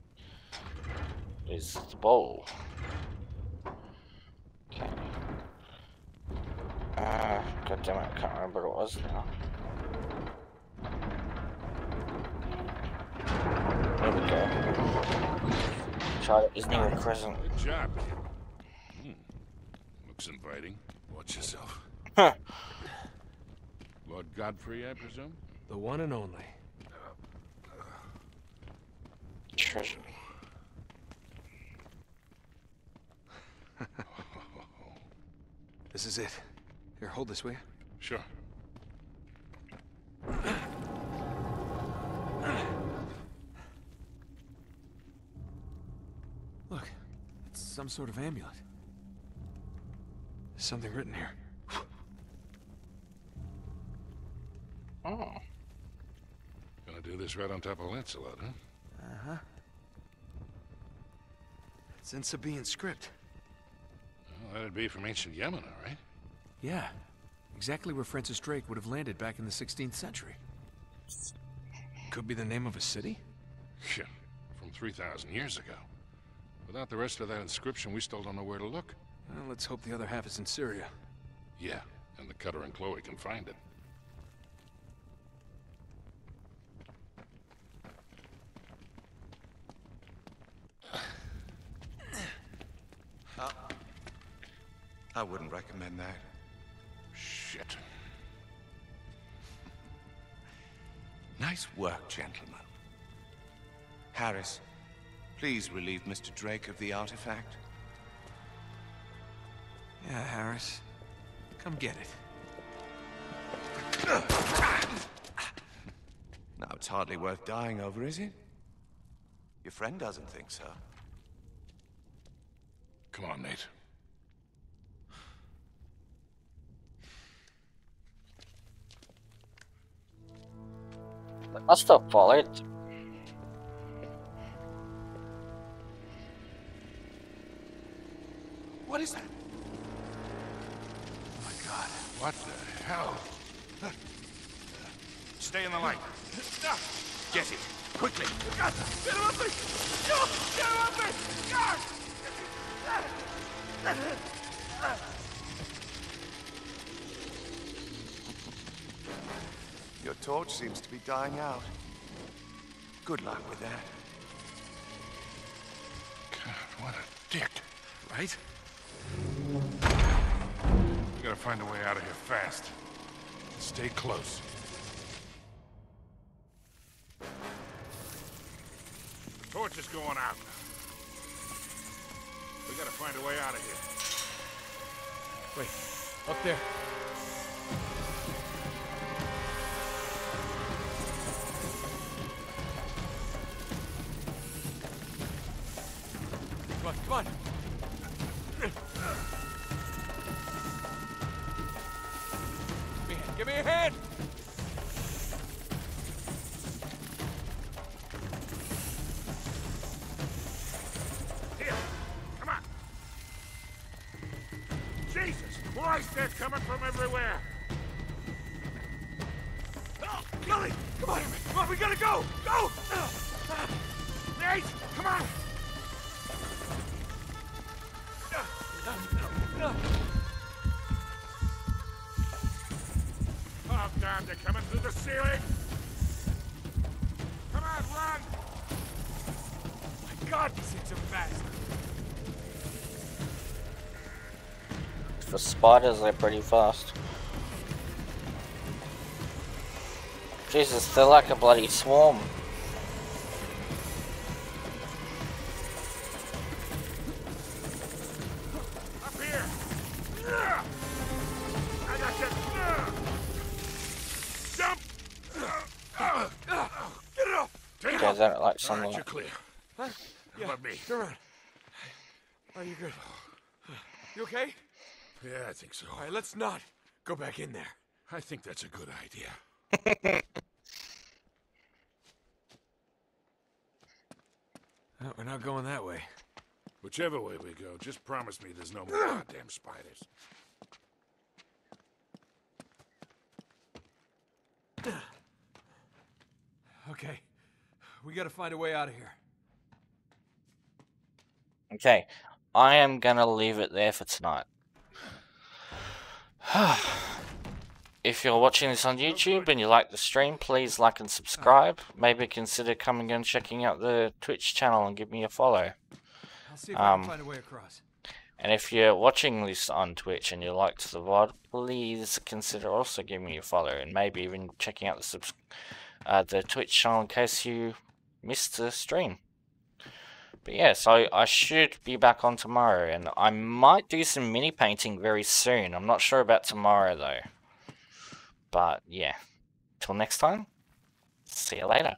is the ball. Okay. Ah, god damn it, I can't remember what it was now. Charlie isn't even present. Good job. Hmm. Looks inviting. Watch yourself. Huh. Lord Godfrey, I presume? The one and only. Treasure. This is it. Here, hold this, will you? Sure. Some sort of amulet. There's something written here. Oh. Gonna do this right on top of Lancelot, huh? Uh-huh. It's in Sabian script. Well, that'd be from ancient Yemen, all right? Yeah. Exactly where Francis Drake would have landed back in the sixteenth century. Could be the name of a city? Yeah. From three thousand years ago. Without the rest of that inscription, we still don't know where to look. Well, let's hope the other half is in Syria. Yeah, and the Cutter and Chloe can find it. Uh, I wouldn't recommend that. Shit. Nice work, gentlemen. Harris. Please relieve Mister Drake of the artifact. Yeah, Harris. Come get it. Now, it's hardly worth dying over, is it? Your friend doesn't think so. Come on, Nate. I'll stop following. What is that? Oh my god. What the hell? Stay in the light. Get it, quickly. Get him off me! Get him off me! Your torch seems to be dying out. Good luck with that. God, what a dick, right? We gotta find a way out of here fast. Stay close. The torch is going out. We gotta find a way out of here. Wait, up there. Come on, come on. Give me a hand! Here! Come on! Jesus Christ, they're coming from everywhere! Oh, Billy! Come on, come on, we gotta go! Go! Nate! Come on! No, no, no! Damn, they're coming through the ceiling! Come on, run! My God, these things are fast! For spiders, they're pretty fast. Jesus, they're like a bloody swarm. Alright, you're clear. Huh? Yeah. About me. Turn around. Are you good? You okay? Yeah, I think so. Alright, let's not go back in there. I think that's a good idea. No, we're not going that way. Whichever way we go, just promise me there's no more goddamn spiders. Okay. We gotta find a way out of here. Okay, I am gonna leave it there for tonight. If you're watching this on YouTube and you like the stream, please like and subscribe. Maybe consider coming and checking out the Twitch channel and give me a follow. I'll see if um, I can find a way across. And if you're watching this on Twitch and you liked the V O D, please consider also giving me a follow and maybe even checking out the subs uh, the Twitch channel in case you missed the stream. But yeah, so I should be back on tomorrow, and I might do some mini painting very soon. I'm not sure about tomorrow though. But yeah, till next time, see you later.